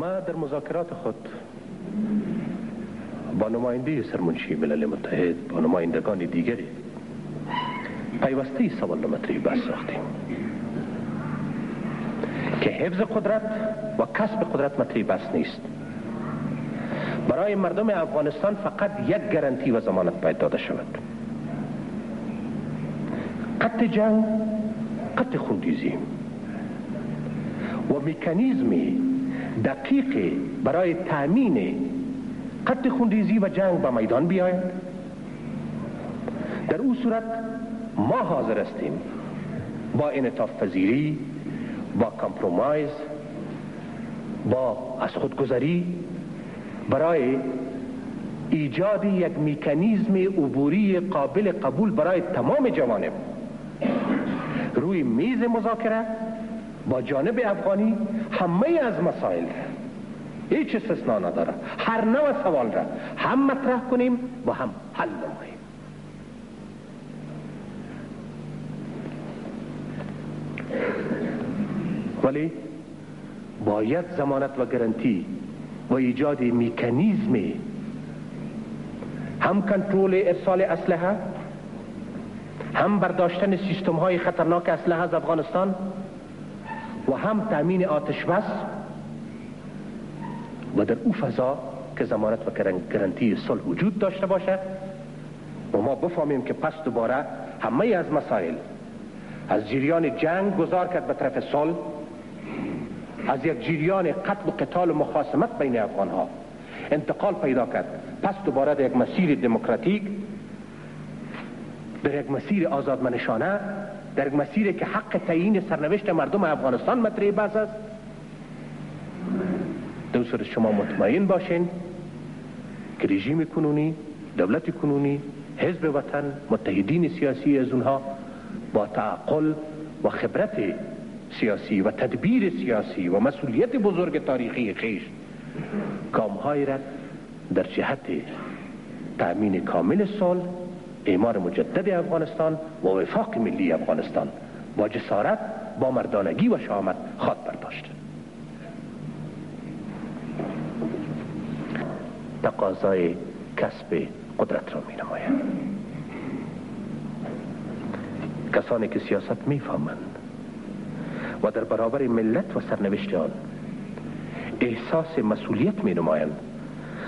ما در مذاکرات خود با نماینده سرمنشی ملل متحد با نمایندگان دیگری پیوسته سوال مطرح بحث ساختیم که حفظ قدرت و کسب قدرت مطرح بحث نیست. برای مردم افغانستان فقط یک گارانتی و ضمانت باید داده شود: قطع جنگ، قطع خونریزی و مکانیزمی دقیقی برای تأمین قطع خونریزی و جنگ به میدان بیاید. در او صورت ما حاضر هستیم با انعطاف پذیری، با کمپرومایز، با از خودگذری برای ایجاد یک میکانیزم عبوری قابل قبول برای تمام جوانب روی میز مذاکره با جانب افغانی همه از مسائل هیچ استثنا نداره، هر نوع سوال را هم مطرح کنیم و هم حل نماییم. ولی باید ضمانت و گارانتی و ایجاد میکانیزم هم کنترل ارسال اسلحه، هم برداشتن سیستم های خطرناک اسلحه از افغانستان و هم تامین آتش بس و در او فضا که ضمانت و گارانتی صلح وجود داشته باشه و ما بفهمیم که پس دوباره همه از مسائل از جریان جنگ گذار کرد به طرف صلح، از یک جریان قتل و قتال و مخاصمت بین افغانها انتقال پیدا کرد، پس دوباره در یک مسیر دموکراتیک، در یک مسیر آزادمنشانه، در یک مسیری که حق تعیین سرنوشت مردم افغانستان مطرح بحث است. دوستان شما مطمئن باشین که رژیم کنونی، دولت کنونی، حزب وطن، متحدین سیاسی از اونها با تعقل و خبرت سیاسی و تدبیر سیاسی و مسئولیت بزرگ تاریخی خیش گام‌های را در جهت تأمین کامل صلح، اعمار مجدد افغانستان و وفاق ملی افغانستان با جسارت، با مردانگی و شجاعت خود برداشت. تقاضای کسب قدرت را می نماید. کسانی که سیاست می فهمند و در برابر ملت و سرنوشت آن احساس مسئولیت می نمایند،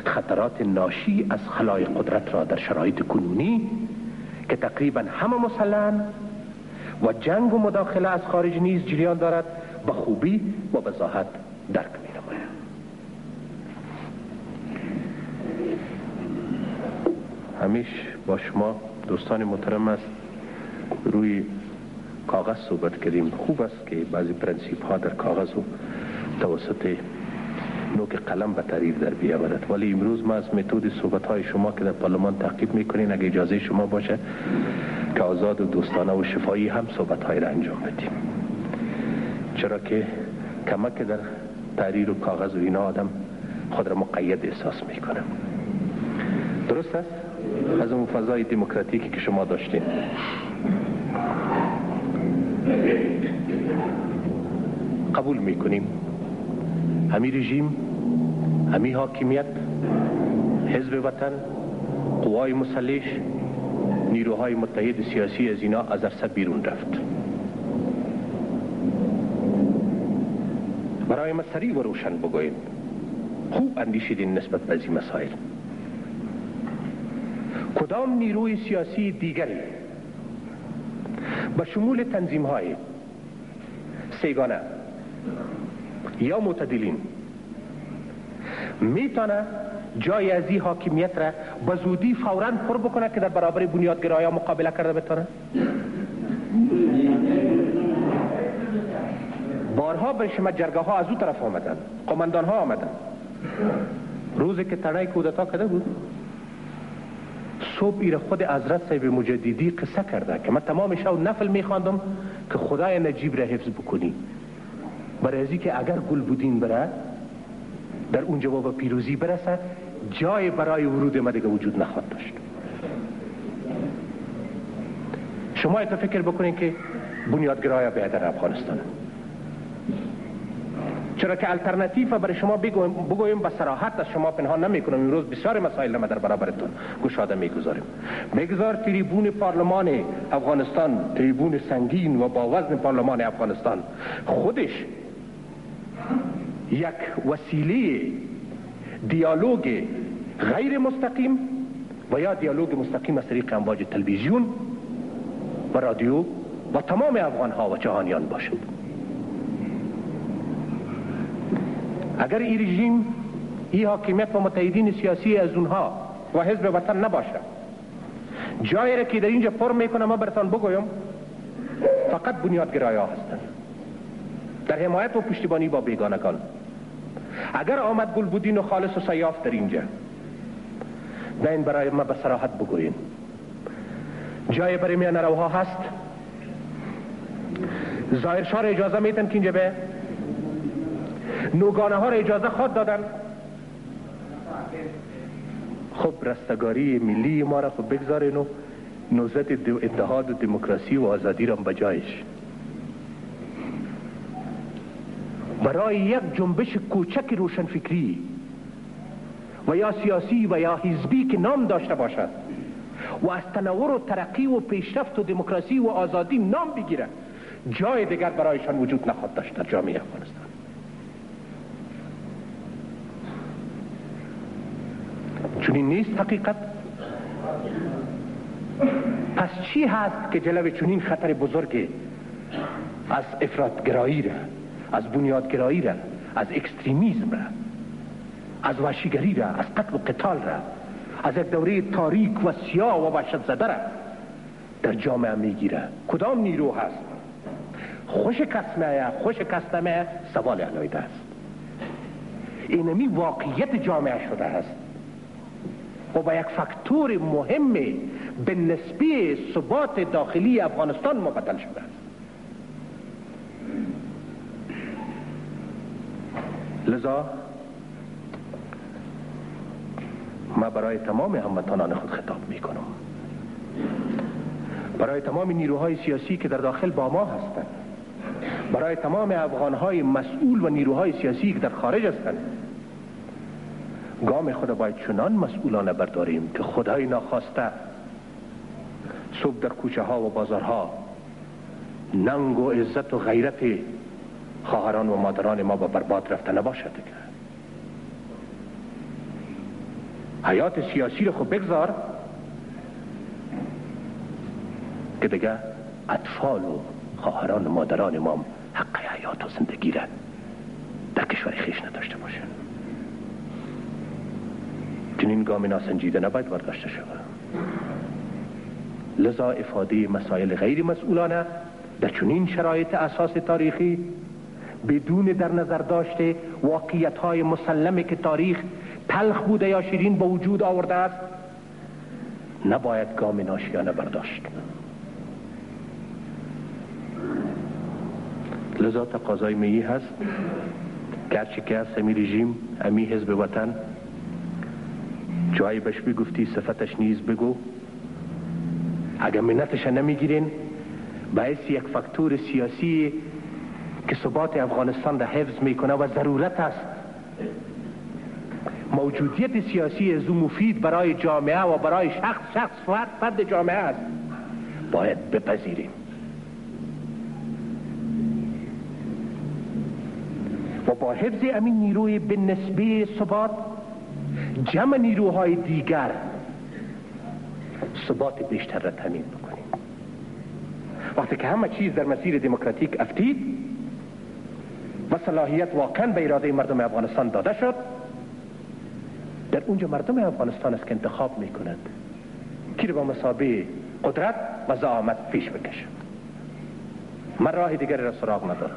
خطرات ناشی از خلای قدرت را در شرایط کنونی که تقریبا همه مسلحن و جنگ و مداخله از خارج نیز جریان دارد به خوبی و وضاحت درک می نماید. همیش با شما دوستان محترم است روی کاغذ صحبت کردیم. خوب است که بعضی پرنسیپ ها در کاغذ و توسط نوک قلم به تعریف در بیاورد، ولی امروز ما از متد صحبت های شما که در پارلمان تعقیب میکنین اگه اجازه شما باشه که آزاد و دوستانه و شفایی هم صحبت های را انجام بدیم، چرا که کمک در تحریر و کاغذ و اینا آدم خود را مقید احساس میکنه. درست است؟ از اون فضای دموکراتیکی که شما داشتین. قبول میکنیم همی رژیم، همی حاکمیت، حزب وطن، قوای مسلح، نیروهای متحد سیاسی از اینا از عرصه بیرون رفت. برای ما سریع و روشن بگویید، خوب اندیشیدین نسبت به این مسائل، کدام نیروی سیاسی دیگری به شمول تنظیم های سیگانه یا معتدلین میتونه جای از این حاکمیت را به زودی فوراً پر بکنه که در برابر بنیادگرایی مقابله کرده بتونه؟ بارها به شما جرگه ها از اون طرف آمدن، قماندان ها آمدن. روزی که تنه کودتا کرده بود صبح ایر خود حضرت صاحب مجددی قصه کرده که من تمام شب نفل میخواندم که خدای نجیب را حفظ بکنی، برای ازی که اگر گلبودین بره در اونجا با پیروزی برسه جای برای ورود ما دیگه وجود نخواهد داشت. شما ایتا فکر بکنین که بنیادگرای به در افغانستان، چرا که الترناتیو برای شما بگویم به صراحت از شما پنهان نمیکنم، امروز بسیار مسائل ما در برابرتون گشاده میگذاریم. بگذار تریبون پارلمان افغانستان، تریبون سنگین و با وزن پارلمان افغانستان، خودش یک وسیله دیالوگ غیر مستقیم و یا دیالوگ مستقیم از طریق امواج تلویزیون و رادیو و تمام افغانها و جهانیان باشد. اگر این رژیم، این حاکمیت و متحدین سیاسی از اونها و حزب وطن نباشه، جایی را که در اینجا پر میکنه ما براتون بگویم فقط بنیادگرایان هستند در حمایت و پشتیبانی با بیگانگان. اگر آمد گلبودین و خالص و سیاف در اینجا نه این برای ما به صراحت بگوین جای برای میان روها هست؟ ظاهرشاه را اجازه میتن که اینجا به نوگانه ها را اجازه خود دادن. خب رستگاری ملی ما را خب بگذارین و نوزت اتحاد و دموکراسی و آزادی را بجایش برای یک جنبش کوچک روشنفکری و یا سیاسی و یا حزبی که نام داشته باشد و از تنور و ترقی و پیشرفت و دموکراسی و آزادی نام بگیرد جای دیگر برایشان وجود نخواهد داشت در جامعه افغانستان. چنین نیست حقیقت؟ پس چی هست که جلوی چنین خطر بزرگ از افراطگرایی را، از بنیادگرایی را، از اکستریمیزم را، از وحشیگری را، از قتل و قتال را، از یک دوره تاریک و سیاه و وحشت زده را در جامعه میگیره؟ کدام نیرو هست؟ خوش کسمه یا خوش کسمه سوال علایده است. اینمی واقعیت جامعه شده است و با یک فاکتور مهم به نسبی ثبات داخلی افغانستان مبدل شده است. لذا ما برای تمام هموطنان خود خطاب می کنم، برای تمام نیروهای سیاسی که در داخل با ما هستند، برای تمام افغانهای مسئول و نیروهای سیاسی که در خارج هستند، گام خود باید چنان مسئولانه برداریم که خدای ناخواسته صبح در کوچه ها و بازارها ننگ و عزت و غیرت خواهران و مادران ما به برباد رفته نباشد. حیات سیاسی رو خوب بگذار که دیگه اطفال و خواهران و مادران ما حق حیات و زندگی را در کشور خیش نداشته باشند. چنین گام ناسنجیده نباید برداشته شود. لذا افاده مسائل غیر مسئولانه در چنین شرایط اساس تاریخی بدون در نظر داشته واقعیت‌های مسلمه که تاریخ تلخ بوده یا شیرین به وجود آورده است نباید گام ناشیانه برداشت. لذا تقاضای می‌ای هست گرچه که از امی رژیم امی حزب وطن جایی بهش بگفتی صفتش نیز بگو اگر منتش نمیگیرین باعث یک فاکتور سیاسی که ثبات افغانستان را حفظ میکنه و ضرورت است موجودیت سیاسی از مفید برای جامعه و برای شخص شخص فرد فرد جامعه است باید بپذیریم و با حفظ امین نیروی به نسبه ثبات جمع نیروهای دیگر ثبات بیشتر را تامین بکنیم. وقتی که همه چیز در مسیر دموکراتیک افتید و صلاحیت واقعا به اراده مردم افغانستان داده شد در اونجا مردم افغانستان است که انتخاب میکنند کی را با مسابه قدرت و زعامت پیش بکشند. من راه دیگری را سراغ ندارم.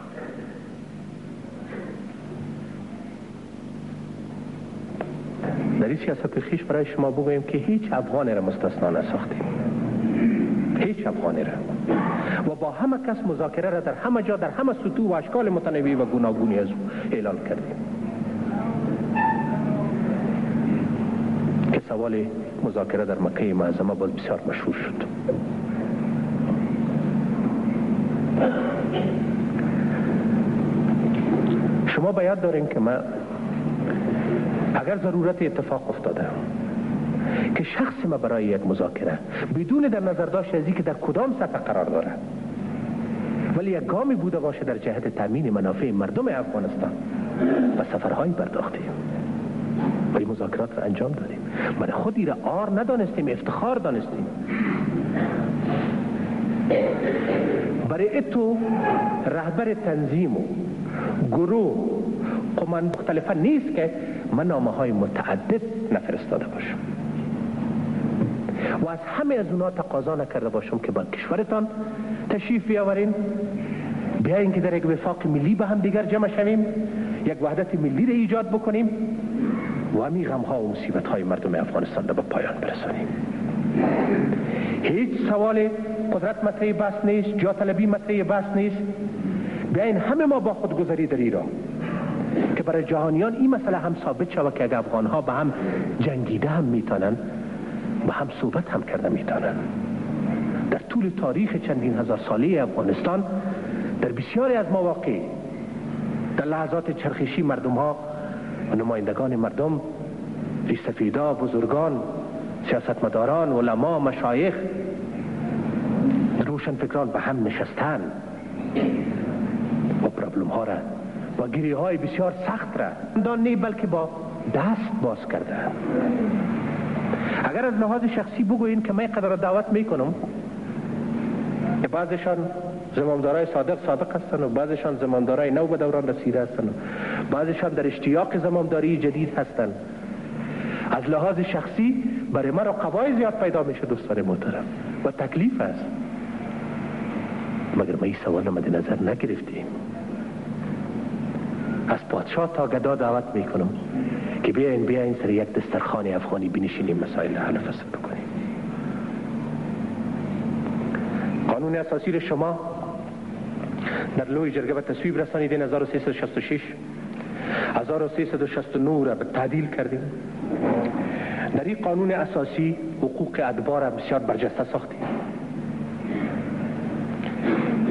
در این سیاست خیش برای شما بگویم که هیچ افغانی را مستثنا نساختیم، هیچ افغانی را، و با همه کس مذاکره را در همه جا در همه سطوح و اشکال متنوع و گوناگونی از اعلان کردیم که سوال مذاکره در مکه معظمه باز بسیار مشهور شد. شما به یاد دارین که ما اگر ضرورت اتفاق افتاده که شخص ما برای یک مذاکره بدون در نظر داشت از اینکه در کدام سطح قرار داره ولی یک گامی بوده باشه در جهت تامین منافع مردم افغانستان و سفرهایی برداختیم ولی مذاکرات را انجام دادیم. من خودی را عار ندانستیم، افتخار دانستیم. برای تو رهبر تنظیم و گروه قمان مختلفه نیست که من نامه های متعدد نفرستاده باشم و و از همه از اونا تقاضا نکرده باشم که با کشورتان تشریف بیاورین، بیاین که در یک وفاق ملی به هم دیگر جمع شویم، یک وحدت ملی را ایجاد بکنیم و همین غمها و مصیبت های مردم افغانستان را به پایان برسانیم. هیچ سوال قدرت مطرح بحث نیست، جاه طلبی مطرح بحث نیست. بیاین همه ما با خودگذاری در ایران که برای جهانیان این مسئله هم ثابت شود که اگر افغانها به هم جنگیده هم میتانن، به هم صحبت هم کرده میتانن. در طول تاریخ چندین هزار ساله افغانستان در بسیاری از مواقع در لحظات چرخشی مردم ها و نمایندگان مردم، ریسفیدا، بزرگان، سیاستمداران، علما، مشایخ، روشنفکران به هم نشستن و پرابلم ها را با گیری های بسیار سخت را دان نه بلکه با دست باز کرده. اگر از لحاظ شخصی بگوین که من قدر دعوت میکنم که بعضشان زمامدارای صادق صادق هستند و بعضشان زمامدارای نو به دوران رسیده هستند و بعضشان در اشتیاق زمامداری جدید هستند. از لحاظ شخصی برای من رقبای زیاد پیدا میشه دوستان محترم و تکلیف است. مگر ما این سوال مد نظر نگرفتیم؟ از پادشاه تا گدا دعوت میکنم که بیاین بیاین سر یک دسترخوان افغانی بنشینیم، مسائل حل و فصل بکنیم. قانون اساسی را شما در لوی جرگه به تصویب رسانیدین، هزار و سیصد و شصت و شش هزار و سیصد و شصت و نه را به تعدیل کردیم. در این قانون اساسی حقوق ادبار را بسیار برجسته ساختیم.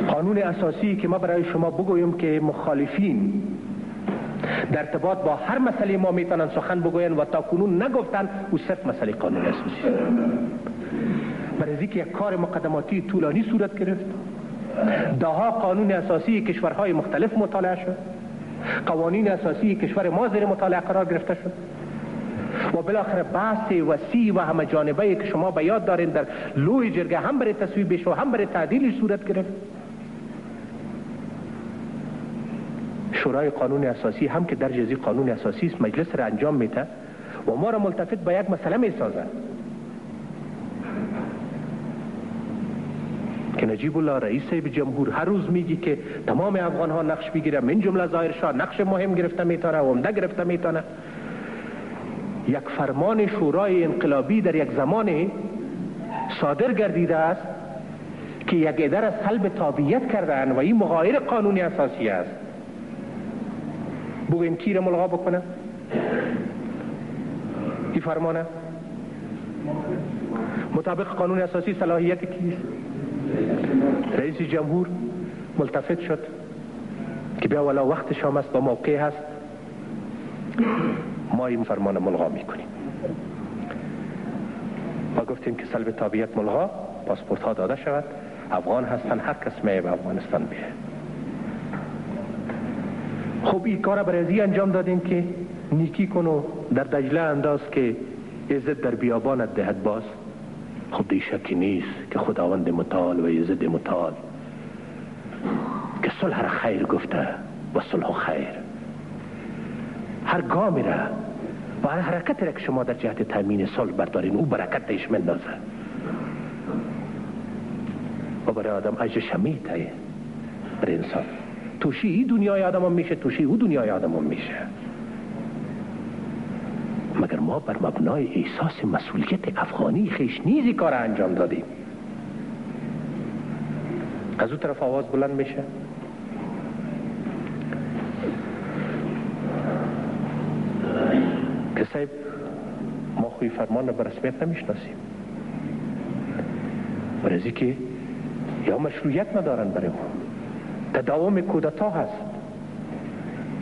قانون اساسی که ما برای شما بگویم که مخالفین در ارتباط با هر مسئله ما میتونن سخن بگوین و تا کنون نگفتن، او صرف مسئله قانون اساسی. برای اینکه یک کار مقدماتی طولانی صورت گرفت، ده ها قانون اساسی کشورهای مختلف مطالعه شد، قوانین اساسی کشور ما زیر مطالعه قرار گرفته شد و بالاخره بحث وسیع و همه جانبه که شما به یاد دارین در لوی جرگه هم برای تصویبش و هم برای تعدیلش صورت گرفت. شورای قانون اساسی هم که در جزی قانون اساسی است، مجلس را انجام میده و ما را ملتفت به یک مسئله میسازه که نجیب الله رئیس صاحب جمهور هر روز میگی که تمام افغان ها نقش بگیره، من جمله ظاهرشاه نقش مهم گرفته میتونه و عمده گرفته میتونه. یک فرمان شورای انقلابی در یک زمان صادر گردیده است که یک عده را سلب تابعیت کردن و این مغایر قانون اساسی است. بگوین کی را ملغا بکنه این فرمانه؟ مطابق قانون اساسی صلاحیت کیست؟ رئیس جمهور ملتفت شد که بیا والا وقت شام است و موقع هست، ما این فرمان ملغا میکنیم. ما گفتیم که سلب تابعیت ملغا، پاسپورت ها داده شود، افغان هستن هر کس میه به افغانستان بیه. خب این کار برای ازی انجام دادیم که نیکی کنو در دجله انداز که عزت در بیابانت دهد باز. خب دی شکی نیست که خداوند متعال و عزت متعال که صلح را خیر گفته و صلح خیر، هر گامی را و هر حرکت را که شما در جهت تامین صلح بردارین، او برکت دیش مندازه و برای آدم اجر شمیت های برای انسان. توشی ای دنیای آدم هم میشه، توشی او دنیای آدم هم میشه. مگر ما بر مبنای احساس مسئولیت افغانی خیش نیزی کار انجام دادیم. از اون طرف آواز بلند میشه. که صاحب ما خوی فرمان را به رسمیت نمیشناسیم، برای از که یا مشروعیت ندارن برای ما، تداوم کودتا هست.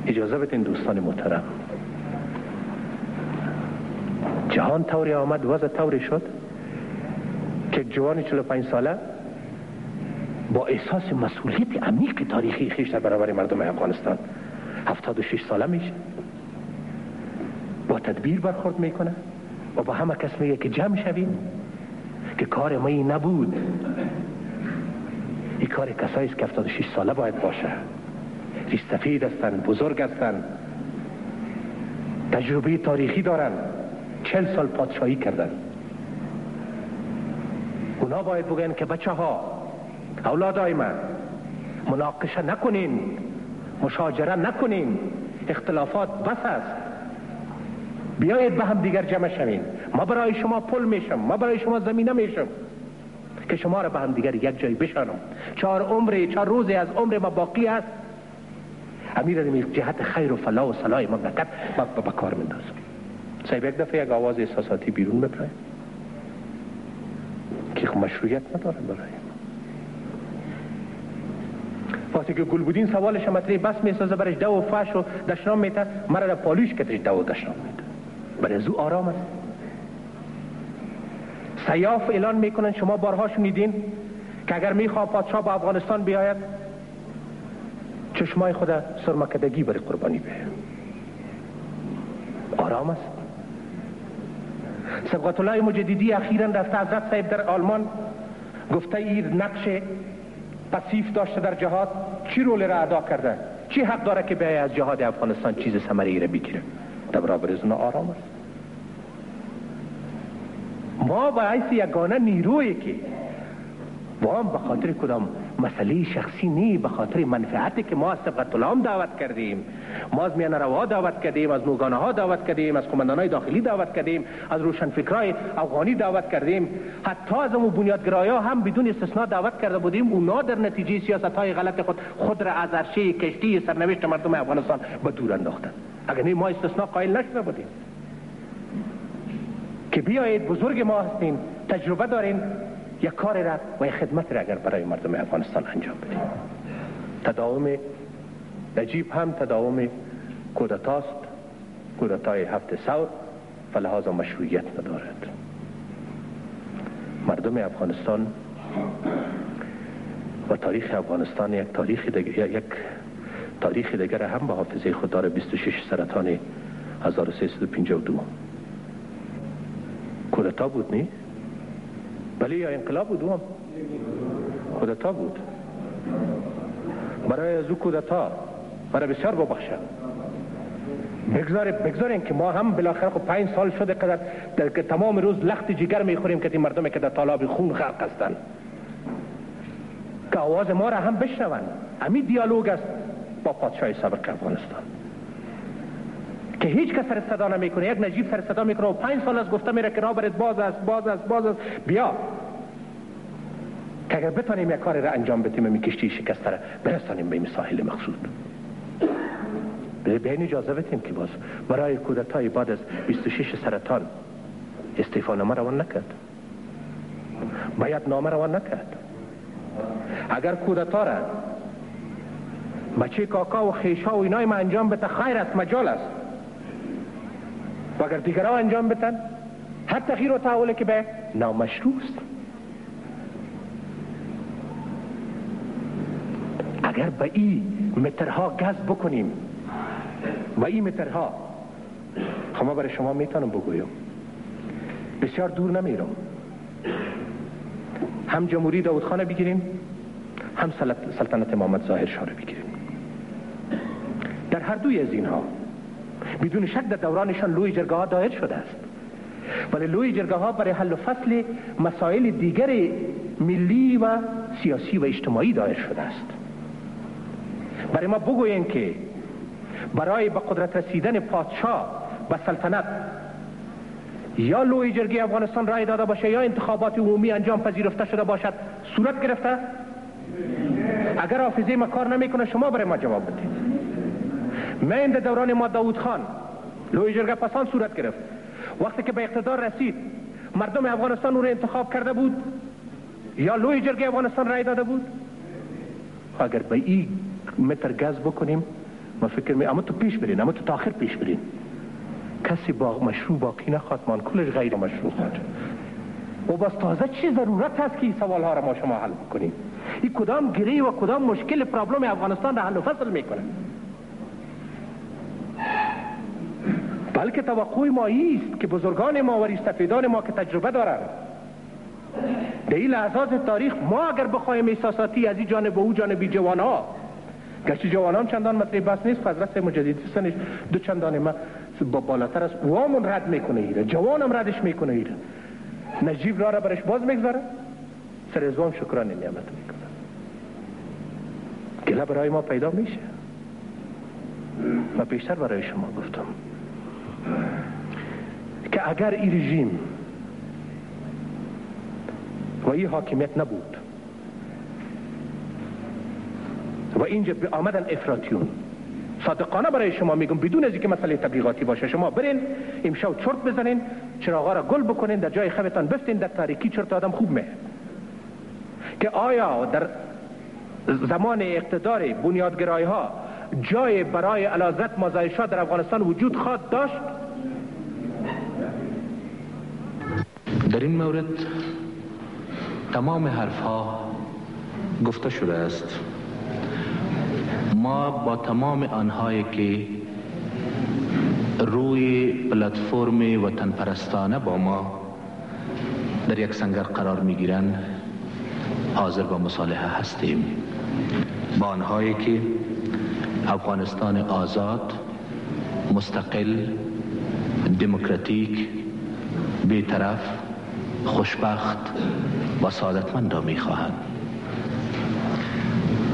اجازه بدین دوستان محترم، جهان طوری آمد، وضع طوری شد که یک جوان چهل و پنج ساله با احساس مسئولیت عمیق تاریخی خیش در برابر مردم افغانستان هفتاد و شش ساله میشه، با تدبیر برخورد میکنه و با همه کس میگه که جمع شویم که کار ما این نبود، این کار کسایی است که هفتاد و شش ساله باید باشه، ریش‌سفید هستند، بزرگ هستند، تجربه تاریخی دارند، چهل سال پادشاهی کردن. اونا باید بگن که بچه ها، اولادای من، مناقشه نکنین، مشاجره نکنین، اختلافات بس است، بیایید به هم دیگر جمع شوین، ما برای شما پل میشم، ما برای شما زمینه میشم که شما را به هم دیگر یک جای بشانم. چهار عمری، چهار روزی از عمر ما باقی است، امیر جهت خیر و فلاح و صلاح مملکت ما به کار میندازم. صاحب یک دفعه یک آواز احساساتی بیرون میپره که مشروعیت نداره برای وقتی که گلبودین سوالش مطرح بس میسازه، برش دو و فش و دشنام میته، مرا در پالوش کتش دو و دشنام میده، برای زو آرام است. سیاف اعلان میکنن، شما بارها شنیدین که اگر میخواه پادشاه به افغانستان بیاید، چشمای خود سرمکدگی برای قربانی به آرام است. سبقت الله مجددی اخیرا رفته حضرت صاحب در آلمان گفته این نقش پسیف داشته در جهاد، چی رول را ادا کرده؟ چی حق داره که بیای از جهاد افغانستان چیز ثمره ای را بگیره؟ در برابر از اونا آرام است. ما به حیث یگانه نیرویی که وام به خاطر کدام مسئله شخصی نی، به خاطر منفعتی که ما از سبقت الله دعوت کردیم، ما از میان روا دعوت کردیم، از موگانه ها دعوت کردیم، از قماندانای داخلی دعوت کردیم، از روشنفکرای افغانی دعوت کردیم، حتی از اون بنیادگرایا هم بدون استثنا دعوت کرده بودیم. اونا در نتیجه سیاست های غلط خود خود را از عرشه کشتی سرنوشت مردم افغانستان به دور انداختن. اگر نه ما استثنا قائل نشده بودیم که بیایید، بزرگ ما هستین، تجربه دارین، یک کار را و یک خدمت را اگر برای مردم افغانستان انجام بدیم. تداوم نجیب هم تداوم کودتاست، کودتای هفت ثور، فلحاظا مشروعیت ندارد. مردم افغانستان و تاریخ افغانستان یک تاریخ دیگر، یک تاریخ دیگر هم به حافظه خود داره. بیست و شش سرطان هزار و سیصد و پنجاه و دو کودتا بود نی؟ بله، یا انقلاب بود، هم کودتا بود. برای از او کودتا مرا بسیار ببخشن، بگذار بگذارین که ما هم بالاخره خب پنج سال شده قدر در که تمام روز لخت جگر میخوریم که این مردم که در تالاب خون غرق هستن که آواز ما را هم بشنون. همین دیالوگ است با پادشاه سابق افغانستان که هیچ کس سر صدا نمیکنه. یک نجیب سر صدا میکنه و پنج سال از گفته میره که راه برات باز است، باز است، باز است. بیا که اگر بتونیم یک کاری را انجام بدیم، می کشتی شکسته را برسانیم به این ساحل مقصود. به این اجازه بدیم که باز برای کودتای بعد از بیست و شش سرطان استعفا نامه روان نکرد، باید نامه روان نکرد. اگر کودتا را بچه کاکا و خیشا و اینای ما انجام بده، خیر است، مجال است. و اگر دیگرها انجام بدن، هر تغییر و تحولی که به نامشروع است. اگر به این مترها گز بکنیم، به این مترها، خب ما برای شما میتونم بگویم بسیار دور نمیرم، هم جمهوری داودخانه بگیریم، هم سلطنت امامت ظاهر شاه رو بگیریم. در هر دوی از اینها بدون شک در دورانشان لوی جرگه ها دایر شده است، ولی لوی جرگه ها برای حل و فصل مسائل دیگر ملی و سیاسی و اجتماعی دایر شده است. برای ما بگوین که برای به قدرت رسیدن پادشاه به سلطنت یا لوی جرگه افغانستان رای داده باشه، یا انتخابات عمومی انجام پذیرفته شده باشد، صورت گرفته. اگر حافظه ما کار نمیکنه، شما برای ما جواب بدید. من در دوران ما داود خان لوی جرگه پسان صورت گرفت. وقتی که به اقتدار رسید، مردم افغانستان او را انتخاب کرده بود یا لوی جرگه افغانستان رای داده بود؟ اگر به این متر گز بکنیم، ما فکر می اما تو پیش برین، اما تو تا آخر پیش برین، کسی با مشروع باقی نخواد، مان کلش غیر مشروع خواهد. و باز تازه چی ضرورت هست که این سوال ها را ما شما حل بکنیم؟ این کدام گری و کدام مشکل پرابلم افغانستان را حل و فصل میکنه؟ بلکه توقع ما ایست که بزرگان ما و ریشسفیدان ما که تجربه دارند در این لحظات تاریخ، ما اگر بخوایم احساساتی از این جانب و او جانبی جوان ها، گرچه جوان هم چندان مطلب بس نیست، حضرت مجددی سنش دو چندان ما با بالاتر است، وامون رد میکنه، ایره جوانم ردش میکنه، ایره نجیب را برش باز میگذاره، مستر رضوان شکران نعمت میکنم. گله برای ما پیدا میشه. و بیشتر برای شما گفتم که اگر این رژیم و این حاکمیت نبود و اینجا آمدن افراطیون، صادقانه برای شما میگم بدون از اینکه مسئله تبلیغاتی باشه، شما برین امشب چرت بزنین، چراغا را گل بکنین، در جای خوابتان بفتین، در تاریکی چرت آدم خوب میه. که آیا در زمان اقتدار بنیادگرایی ها جای برای علاذت مزایشات در افغانستان وجود خواهد داشت؟ در این مورد تمام حرف ها گفته شده است. ما با تمام آنهایی که روی پلتفرم وطن پرستانه با ما در یک سنگر قرار می گیرند حاضر به مصالحه هستیم، با آنهایی که افغانستان آزاد، مستقل، دموکراتیک، بی‌طرف، خوشبخت و سعادتمند را می خواهند.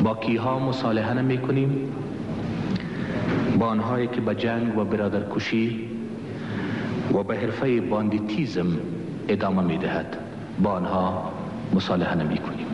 با کیها مصالحه نمی کنیم؟ با آنهایی که به جنگ و برادرکشی و به حرفه باندیتیزم ادامه می دهد، با آنها مصالحه نمی کنیم.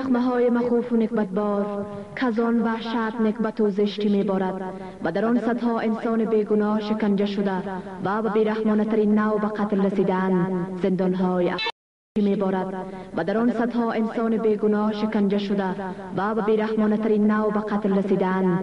زخمه های مخوف و نکبت بار که از آن وحشت نکبت و زشتی میبارد و در آن صدها انسان بیگناه شکنجه شده و به بیرحمانه ترین نوع به قتل رسیدن زندانهای میبارد و در آن صدها انسان بیگناه شکنجه شده و به بیرحمانه ترین نوع به قتل رسیدن